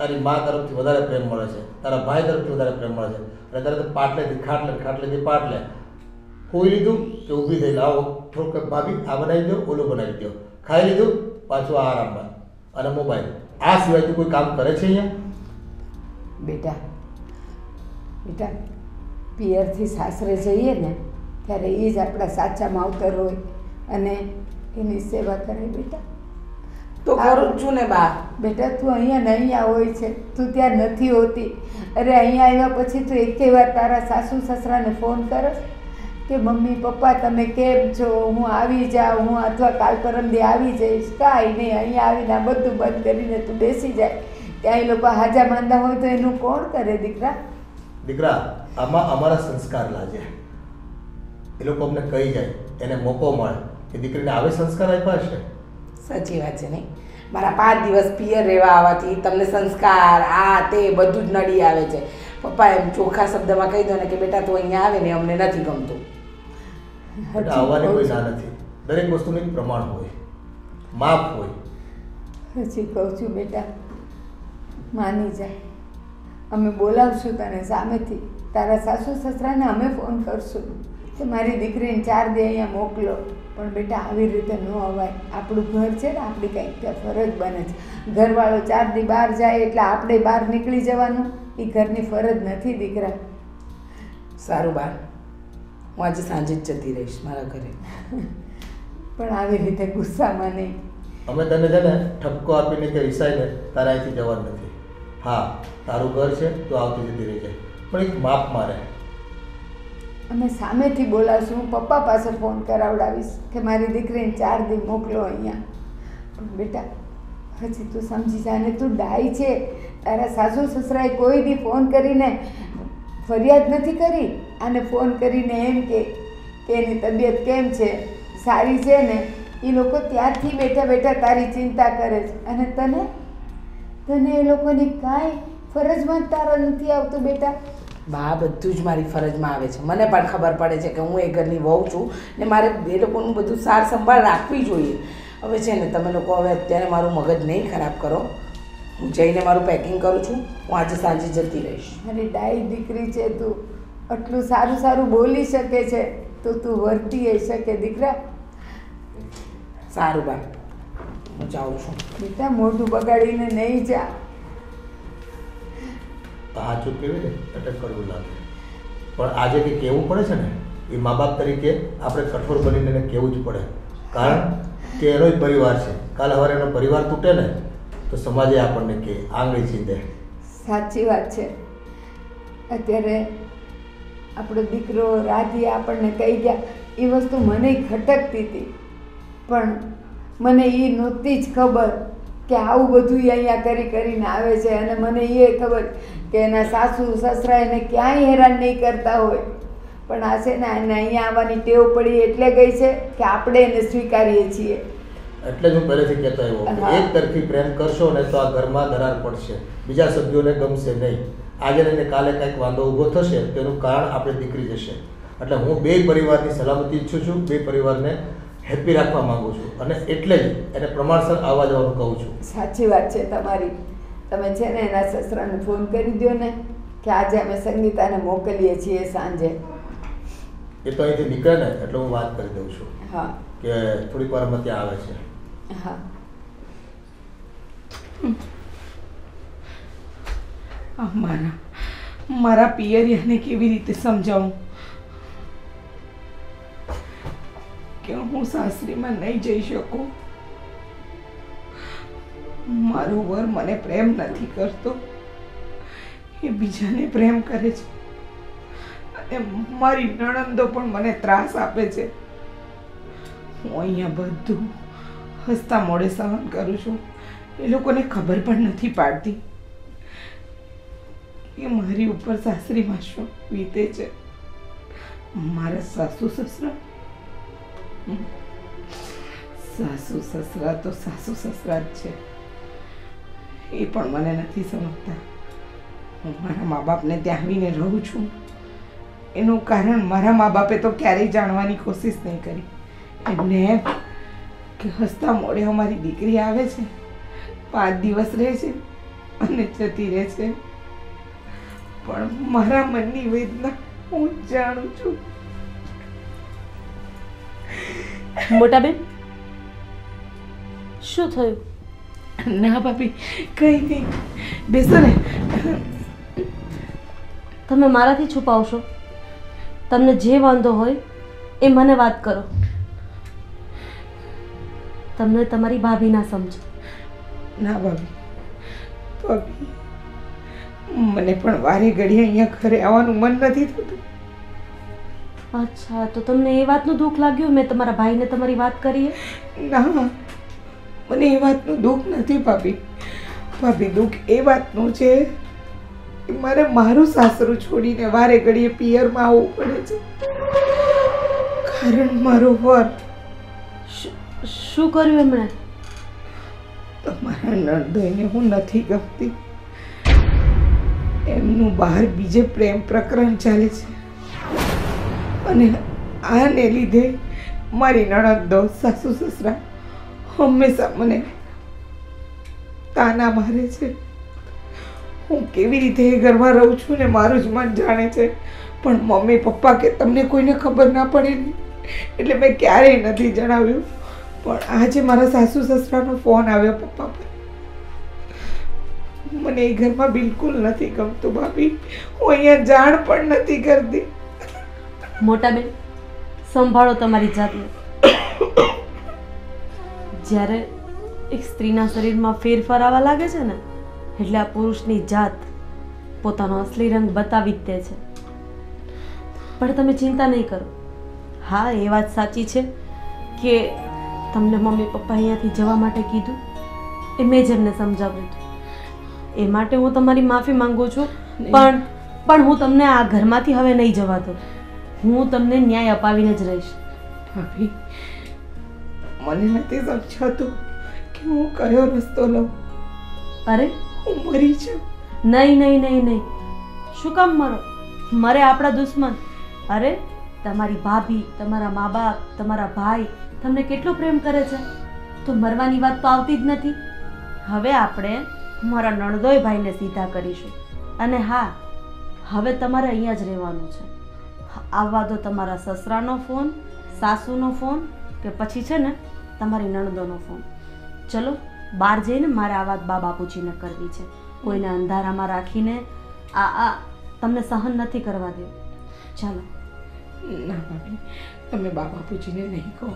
તારી મા તરફથી વધારે પ્રેમ મળે છે, તારા ભાઈ તરફથી વધારે પ્રેમ મળે છે અને તારે તો પાટલેથી ખાટલે ખાટલેથી પાટલે कोई लीधु तो ऊबी थी लाओ थोड़ा भाभी आ बनाई दो ओलो बनाई दो खाई लीधु पाछो आराम में मोबाइल आ सिवाय कोई काम करे छे अहींया। बेटा बेटा पियर थी सासरे जाइए ने त्यारे ए ज आपड़ा साचा मावतर होय अने एनी सेवा करे। बेटा तो करू छू ने बा। बेटा तू अहींया नहींया होय छे, तू त्यां नथी होती। अरे अहींया आव्या पछी तू एके वार तारा सासू ससरा ने फोन करस कि मम्मी पप्पा तमे केम छो, हूँ आवी जाऊँ, हूँ अथवा काल परम दी आवी जाइश। काई नहीं अहीं आवीने बधु बंद करीने तू बेसी जाए त्यां ई लोको हाजा मांदा होय तो एनु कोण करे। दीकरा दीकरा आमा अमारा संस्कार लाजे ए लोको अमने कही जाए एने मोको मळे के दीकरीने आवे संस्कार आप्या हशे। साची वात छे नहीं? मारा 5 दिवस पियर रहेवा आवाथी तमने संस्कार आ ते बधु ज नडी आवे छे। पप्पा एम चोखा शब्दमां कही दो ने कि बेटा तू अहीं आवे ने अमने नथी गमतुं। दरेक वस्तुने प्रमाण होय, माप होय। हजी कहू छू बेटा मानी जाए, अमे बोलावशुं तने सामेथी, तारा सासू ससराने अमे फोन करशुं के मारी दीकरीने 4 दी अहींया मोकलो। पण बेटा आवी रीते न अवाय, आपणुं घर छे ने आपणी कांईक फरज बने छे। घरवाळो 4 दी बहार जाए एटले आपणे बहार निकळी जवानुं, ई घरनी फरज नथी दीकरा। सारूं बा हूँ आज सांजे जती रहीश मारा घरे। पण आवी रीते गुस्सा में नहीं। अमे तने छे ने ठपको आपीने के विषयने तारा अहींथी जवाब नथी। हाँ तारू घर छे तो आवती जती रही जाए पण एक माप में रहे। अमे सामेथी बोलाशुं, पप्पा पासे फोन करावडावीश के मारी दीकरीने 4 दी मोकलो अहींया। पण बेटा हजी तू समझी जाने, तू डाई छे, तारा सासू ससराए कोई दी फोन करीने फरियाद नहीं करी। आने फोन करीने एम के एनी तबियत केम छे, सारी छे ने, ई लोको त्यांथी बैठा बैठा तारी चिंता करे अने तने तने ए लोकोनी काई फरज में तारो नथी आवतो। बेटा बा बधुं ज मारी फरज में आवे छे, मने पण खबर पड़े छे के हूँ ए घरनी वहू छूं ने मारे ए लोकोनुं बधुं सार संभाळ राखवी जोईए। हवे छे ने तमे लोको हवे अत्यारे मारुं मगज नहीं खराब करो। हूँ जईने मारुं पेकिंग करूँ छूं, हूँ आज सांजे जती रहीश। अरे डाई दीकरी छे, तू अटलू सारू सारू बोली सके छे तो तू वर्ती आई सके दीकरा। सारू बा हूँ जाऊँ छूं। बेटा मोटू बगाड़ीने नहीं जा। हाँ चूक केवी अटक करवू लागे पण आजे के केवू पड़े छे ने ए माँ बाप तरीके आपणे कठोर बनीने केवू ज पड़े, कारण के एनो ज परिवार छे। काल हवारे एनो परिवार तूटे ने तो समाजे आपणे के आंगळी चींधे। साची वात छे। अत्यारे आपणो दीकरो राधी आपणने कही गया, ए वस्तु मने खटकती थी पण मने ए नोती ज खबर के आवुं बधुं अहींया करी करीने आवे छे अने मने ए खबर के एना सासू ससरा एने क्यांय हैरान नहीं करता होय पण आ छे ने आने अहींया आववानी टेव पड़ी एटले गई छे के आपणे एने स्वीकारीए छीए। एटले ज हूँ पहेलेथी कहेतो आव्यो एक तरफी प्रेम करशो ने तो आ घरमां दरार पड़शे, बीजा सभ्योने गमशे नहीं। आज नहीं काले कहीं वांधो ऊभो थशे तेनु कारण आपणे दीकरी जशे। एटले हूँ बे परिवारनी सलामती इच्छुं छूं, बे परिवारने हेप्पी राखवा माँगु छूं अने एटले ज एने प्रमाणसर आवा जवानुं कहूं छूं। साची वात छे तमारी। तमे छे ने एना ससराने फोन करी द्यो ने के आजे अमे संगीताने मोकलीए छीए सांजे। ए तो अहींथी निकळे ने एटले हूँ वात करी दऊं छूं। हाँ के थोड़ी वार में त्यां आवे छे। हाँ माना મારા પિયરિયાને કેવી રીતે સમજાવું કે હું સાસરીમાં નહીં જઈ શકું, મારો વર મને પ્રેમ નથી કરતો, એ બીજાને પ્રેમ કરે છે અને મારી નણંદો પણ મને ત્રાસ આપે છે. હું અહીંયા બધું હસતા મોડે સહન કરું છું, એ લોકોને ખબર પણ નથી પાડતી કે મારી ઉપર સાસરીમાં શું વીતે છે. મારા સાસુ સસરા તો સાસુ સસરા જ છે, એ પણ મને નથી સમજતા. હું મારા મા બાપને ત્યાં આવીને રહું છું એનું કારણ મારા મા બાપે તો ક્યારેય જાણવાની કોશિશ નહીં કરી. એમને કે હસતા મોડે અમારી દીકરી આવે છે, 5 દિવસ રહે છે અને જતી રહે છે. પણ મારા મનની વેદના હું જાણું છું. મોટાબેન શું થયું? ના ભાભી કંઈ નહીં, બેસો ને. તમે મારાથી છુપાવશો? તમને જે વાંધો હોય એ મને વાત કરો. તમને તમારી ભાભી ના સમજે? ના ભાભી, મને પણ વારે ઘડીએ અહીંયા ઘરે આવવાનું મન નથી થતું. અચ્છા, તો તમને એ વાતનું દુઃખ લાગ્યું મેં તમારા ભાઈને તમારી વાત કરી? ના, મને એ વાતનું દુઃખ નથી ભાભી. ભાભી, દુઃખ એ વાતનું છે કે મારે મારું સાસરું છોડીને વારે ઘડીએ પિયરમાં આવવું પડે છે, કારણ મારો વર શું કર્યું એમણે? તમારા નણંદોઈને હું નથી ગમતી, એમનું બહાર બીજે પ્રેમ પ્રકરણ ચાલે છે અને આને લીધે મારી નણંદો સાસુ સસરા હંમેશા મને તાના મારે છે. હું કેવી રીતે એ ઘરમાં રહું છું ને મારું જ મન જાણે છે, પણ મમ્મી પપ્પા કે તમને કોઈને ખબર ના પડે એટલે મેં ક્યારેય નથી જણાવ્યું. પણ આજે મારા સાસુ સસરાનો ફોન આવ્યો પપ્પા પર. મને એ ઘરમાં બિલકુલ નથી ગમતું ભાભી, હું અહીંયા જાણ પણ નથી કરતી. મોટાબેન સંભાળો તમારી જાતને. જ્યારે એક સ્ત્રીના શરીરમાં ફેરફાર આવવા લાગે છે ને એટલે આ પુરુષની જાત પોતાનો અસલી રંગ બતાવી જ દે છે. પણ તમે ચિંતા નહીં કરો. હા, એ વાત સાચી છે કે તમને મમ્મી પપ્પા અહીંયાથી જવા માટે કીધું, એ મેં જ એમને સમજાવ્યું હતું, એ માટે હું તમારી માફી માંગુ છું. પણ હું તમને આ ઘરમાંથી હવે નહીં જવા દઉં, હું તમને ન્યાય અપાવીને જ રહીશ. ભાભી, મને નથી સમજાતું કે હું કયો રસ્તો લઉં. અરે હું મરી છું? નહીં, શું કામ મરો? મરે આપણા દુશ્મન? અરે તમારી ભાભી, તમારા મા બાપ, તમારા ભાઈ તમને કેટલો પ્રેમ કરે છે, તો મરવાની વાત તો આવતી જ નથી. હવે આપણે મારા નણદોય ભાઈને સીધા કરીશું. અને હા, હવે તમારે અહીંયા જ રહેવાનું છે. આવવા દો તમારા સસરાનો ફોન, સાસુનો ફોન કે પછી છે ને તમારી નણદોનો ફોન. ચલો બહાર જઈને મારે આ વાત બા બાપુજીને કરવી છે. કોઈને અંધારામાં રાખીને આ તમને સહન નથી કરવા દે. ચાલો. ના ભાભી, તમે બા બાપુજીને નહીં કહો.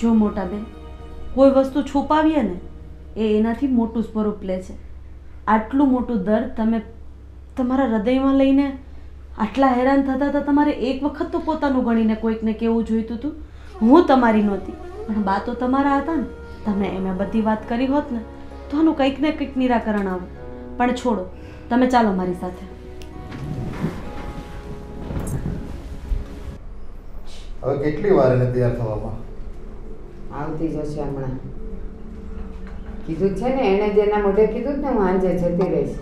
જો મોટાબેન કોઈ વસ્તુ છુપાવીએ ને એનાથી મોટું સ્વરૂપ લે છે. આટલું મોટું દર્દ તમે તમારા હૃદયમાં લઈને આટલા હેરાન થતા હતા, તમારે એક વખત તો પોતાનું ગણીને કોઈકને કહેવું જોઈતું હતું. હું તમારી નહોતી પણ બા તો તમારા હતા ને, તમે એમ બધી વાત કરી હોત ને તો આનું કંઈક ને કંઈક નિરાકરણ આવે. પણ છોડો, તમે ચાલો મારી સાથે. હવે કેટલી વાર એને તૈયાર થવામાં? આવતી જશે હમણાં. કીધું છે ને એને, જેના મોઢે કીધું ને હું આજે જતી રહીશ,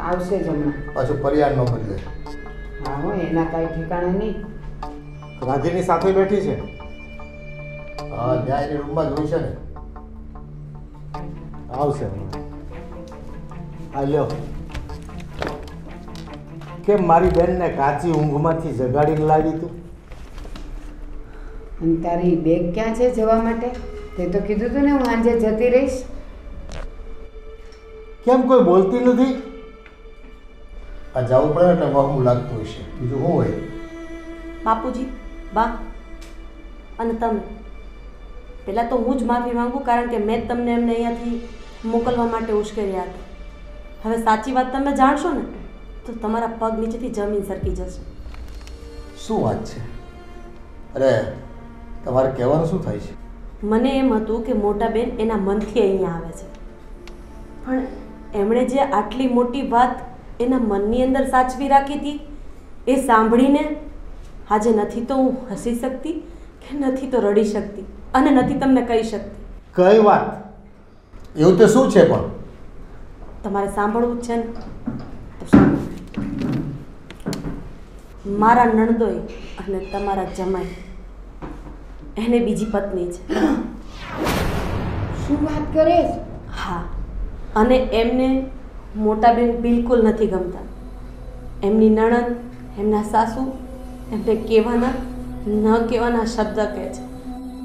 આવશે જ હમણાં. પાછું પરિયાર ન બદલે. હા હો, એના કાંઈ ઠેકાણા નહીં. રાધીની સાથે બેઠી છે? હા, ત્યાં એની રૂમમાં જોઈ છે ને, આવશે હમણાં. હા લ્યો, કેમ મારી બેનને કાચી ઊંઘમાંથી જગાડીને લાવી તું? અને તારી બેગ ક્યાં છે જવા માટે? તે તો કીધું તું ને હું આજે જતી રહીશ. કેમ કોઈ બોલતી નથી? आ जाऊ पड़े એટલે વહમું લાગતું હશે બીજું શું હોય બાપુજી બા અને તમે પહેલા તો હું જ માફી માંગુ કારણ કે મેં તમને એમને અહીંયાથી મોકલવા માટે ઉશ્કેર્યા હતા હવે સાચી વાત તમે જાણશો ને તો તમારા પગ નીચેથી જમીન સરકી જશે શું વાત છે અરે તમારે કહેવાનું શું થાય છે મને એમ હતું કે મોટા બેન એના મનથી અહીંયા આવે છે પણ એમણે જે આટલી મોટી વાત એના મનની અંદર સાચવી રાખી હતી એ સાંભળીને આજે નથી તો હું હસી શકતી કે નથી તો રડી શકતી અને નથી તમને કહી શકતી કઈ વાત એવું તો શું છે પણ તમારે સાંભળવું છે ને મારા નણદોય અને તમારા જમાઈ એને બીજી પત્ની છે શું વાત કરે હા અને એમને मोटा बेन बिल्कुल नहीं गमता एमनी नणंद एमना सासू एमने कहवाना न कहवाना शब्द कहे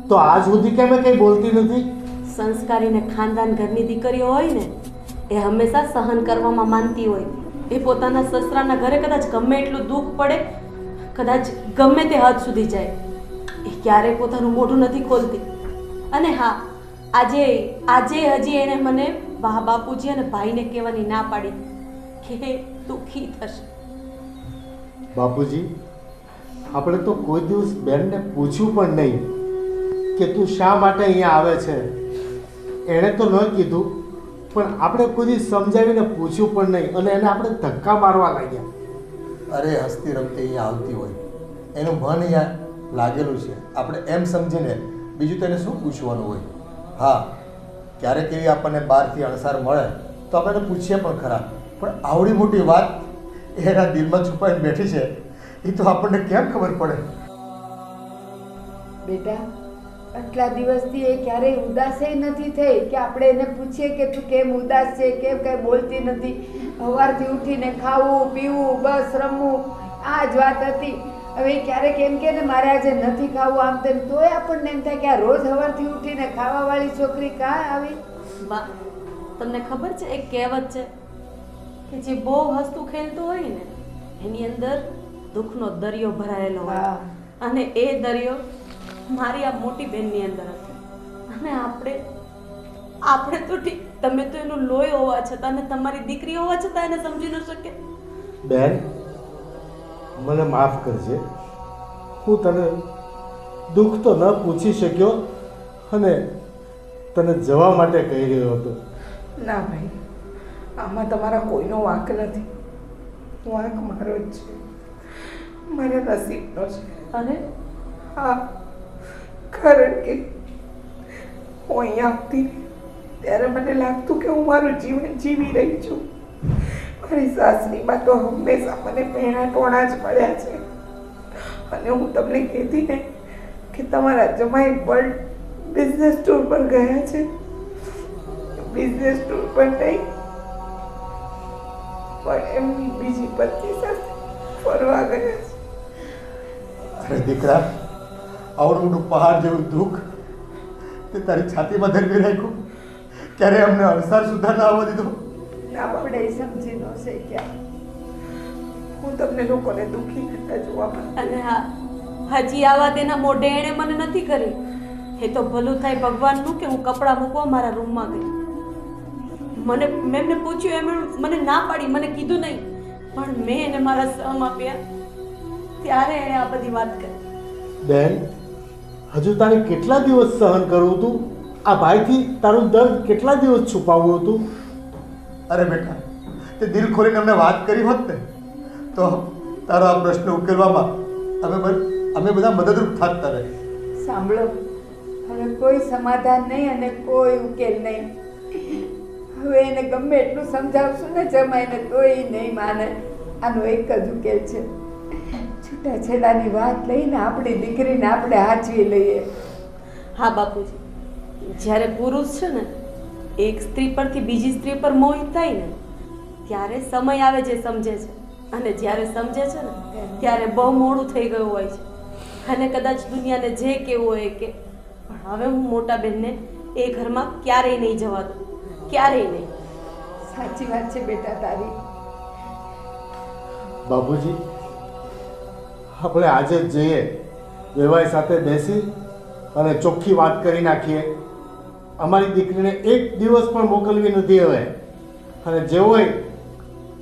तो आज सुधी केम कहीं बोलती नहीं संस्कारी ने खानदान घर की दीकरी होय ने ए हमेशा सहन करवामां मानती होय ए पोताना ससराना घरे कदाच गमे एटलू दुख पड़े कदाच गमे ते हद सुधी जाए ए क्यारे पोतानुं मोढुं नहीं खोलती अने हाँ आजे आजे हजी एने मने वाह बापूजी और भाई ने कहवानी ना पाड़ी के दुखी थशे बापूजी आपणे तो कोई दिवस बेन ने पूछ्यु पण नहीं कि तू शा माटे अहींया आवे छे एणे तो न कीधुं पण आपणे कोई दिवस समजावीने पूछ्यु पण नहीं अने एने आपणे धक्का मारवा लाग्या अरे हस्ती रमती अहींया आवती होय एनुं मन अहींया लागेलुं छे आपणे एम समजीने बीजुं तेने शुं पूछवानुं होय हाँ क्यारे केवी आपने बार थी अणसार मळे तो आपने पूछिए पण खरा पण आवड़ी मोटी बात एना दिल में छुपाई बैठी है ये तो आपने केम खबर पड़े बेटा आटला दिवस थी ए क्यारे उदास ही नहीं थई कि आपणे एने पूछिए कि तू केम उदास छे केम कई बोलती नहीं हवारथी उठीने खावू पीवू बस रमवू आ ज वात हती हवे क्यारे केम के मारे आज नहीं खाव आम तेम तो आपने एम थाय कि आ रोज हवारथी उठीने खावावाळी छोकरी का आवी बा तमने खबर छे एक कहेवत छे कि जे बहु हसतुं खेलतुं होय ने एनी अंदर दुखनो दरियो भरायेलो होय अने ए दरियो मारी आ मोटी बेननी अंदर हतो अने आपणे तो ठीक तमे तो एनुं लोय होवा छतां अने तमारी दीकरी होवा छतां एने समजी न शके बेन मने माफ करजे हूँ तने दुख तो न पूछी शक्यो अने तने जवा माटे कही रह्यो हतो ना भाई आमां तमारा कोईनो वांक नथी वांक मारो ज छे मारा नसीबनो छे अरे हाँ कारण के हूँ अहींया आवती त्यारे मने लागतुं के हूँ मारुं जीवन जीवी रही छुं मारी सासरी में तो हमेशा मैंने भेणा टोणा ज मळ्या छे अने हूँ तमने कहती ने कि तमारा जमाई वर्ल्ड बिजनेस टूर पर गया छे बिजनेस टूर पर नहीं पर एमनी बीजी पत्नी साथे फरवा गया अरे दीकरा और मोटो पहाड़ जेवुं दुख ते तारी छाती में धरवी राख्युं क्यारे अमने अणसार सुधा ना आववा दीधो આપણે સમજી નો શક્યા હું તમને લોકોને દુખી કરતા જોવા અને હા હજી આવા તેના મોઢે એણે મને નથી કરી એ તો ભલું થાય ભગવાનનું કે હું કપડાં મૂકવા મારા રૂમમાં ગઈ મને મેમને પૂછ્યું એમણે મને ના પાડી મને કીધું નહીં પણ મેં એને મારા સહમ આપ્યા ત્યારે એણે આ બધી વાત કરી બેન હજુ તારે કેટલા દિવસ સહન કરવું હતું આ ભાઈથી તારું દર્દ કેટલા દિવસ છુપાવવું હતું अरे बेटा ते दिल खोली हमने बात करी होत ने तो तारा प्रश्न उकेलवामां अमे बधा मददरूप थाता रहे सांभळो हवे कोई समाधान नहीं अने कोई उकेल नहीं हवे एने गमे एटलुं समजावशुं ने जमाईने तोय नहीं माने आनो एक ज उकेल छे छूटा छेलानी वात लईने आपणी दीकरीने आपणे हाचवी लઈએ हाँ बापूजी ज्यारे पुरुष छे ने एक स्त्री पर थी बीजी स्त्री पर मोहित थाय ने त्यारे समय आवे जे समझे छे अने ज्यारे समझे छे ने त्यारे बहु मोडुं थई गयुं होय छे अने कदाच दुनियाने जे केवुं होय के पण हवे हुं मोटा बेनने ए घरमां क्यारेय नहीं जवा दऊं क्यारेय नहीं साची वात छे बेटा तारी બાબુજી આપણે આજે જ જઈએ, વેવાઈ સાથે બેસી અને ચોખ્ખી વાત કરી નાખીએ. અમારી દીકરીને એક દિવસ પણ મોકલવી નથી હવે, અને જે હોય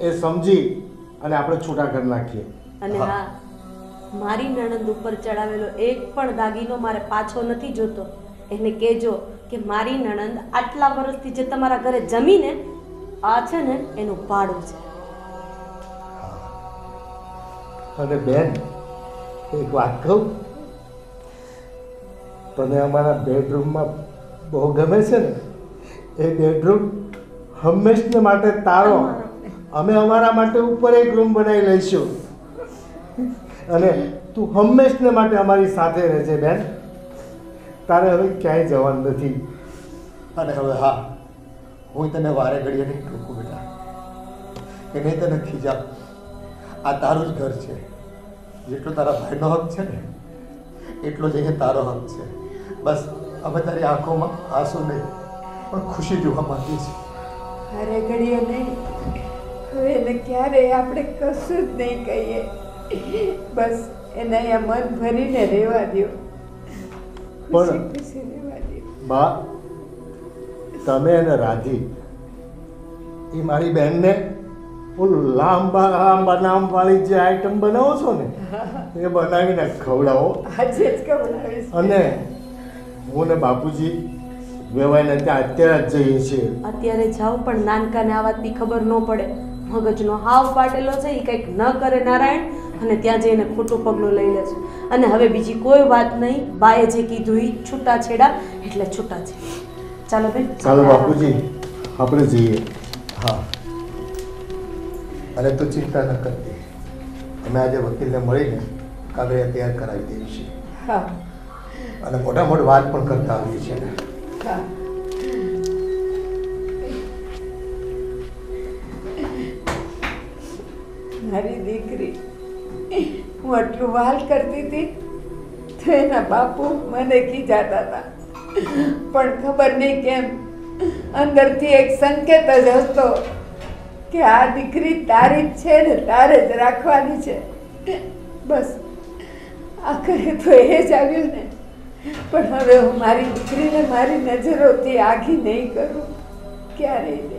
એ સમજી અને આપણે છૂટા કરી નાખીએ. અને હા, મારી નણંદ ઉપર ચડાવેલો એક પણ દાગીનો મારે પાછો નથી જોતો. એને કહેજો કે મારી નણંદ આટલા વર્ષથી જે તમારા ઘરે જમીને આ છે ને એનું ભાડું છે. અને બેન એક વાત કહું, તને અમારા બેડરૂમમાં બહુ ગમે છે ને? એ બેડરૂમ હંમેશને માટે તારો. અમે અમારા માટે ઉપર એક રૂમ બનાવી લઈશું અને તું હંમેશને માટે અમારી સાથે રહેજે બેન. તારે હવે ક્યાંય જવાનું નથી. અને હવે હા, હું તને વારે ઘડીએ નહીં ટૂંકું બેટા, એને તને ખીજા. આ તારું જ ઘર છે. જેટલો તારા ભાઈનો હક છે ને એટલો જ અહીંયા તારો હક છે. બસ હવે તારી આંખોમાં આંસુ નહીં પણ ખુશી જોવા માંગીએ છીએ. અરે ઘડીએ નહીં, હવે એને ક્યારે આપણે કશું જ નહીં કહીએ. બસ એને અહીંયા મન ભરીને રહેવા દો, ખુશી રહેવા દો. બા, તમે અને રાધી એ મારી બહેનને ઓલું લાંબા લાંબા નામ વાળી જે આઈટમ બનાવો છો ને એ બનાવીને ખવડાવો. અને હું ને બાપુજી વેવાઈને ત્યાં અત્યારે જ જઈએ છીએ. અત્યારે જાઓ, પણ નાનકાને આ વાતની ખબર ન પડે. મગજનો હાવ પાટેલો છે, એ કંઈક ન કરે નારાયણ, અને ત્યાં જઈને ખોટું પગલું લઈ લે છે. અને હવે બીજી કોઈ વાત નહીં, બાએ જે કીધું એ છૂટાછેડા એટલે છૂટા છે. ચાલો ભાઈ, ચાલો બાપુજી આપણે જઈએ. હા, અને તું ચિંતા ન કરતી, અમે આજે વકીલને મળીને કાગળિયા તૈયાર કરાવી દઈએ છીએ અને મોટા મોટી વાત પણ કરતા આવીએ છીએ. મારી દીકરી, હું આટલું વાલ કરતી હતી તો એના બાપુ મને ખીજાતા હતા, પણ ખબર નહીં કેમ અંદરથી એક સંકેત જ હતો કે આ દીકરી તારી જ છે ને તારે જ રાખવાની છે. બસ આખરે તો એ જ આવ્યું ને. પણ હવે હું મારી દીકરીને મારી નજરોથી આઘી નહીં કરું ક્યારેય.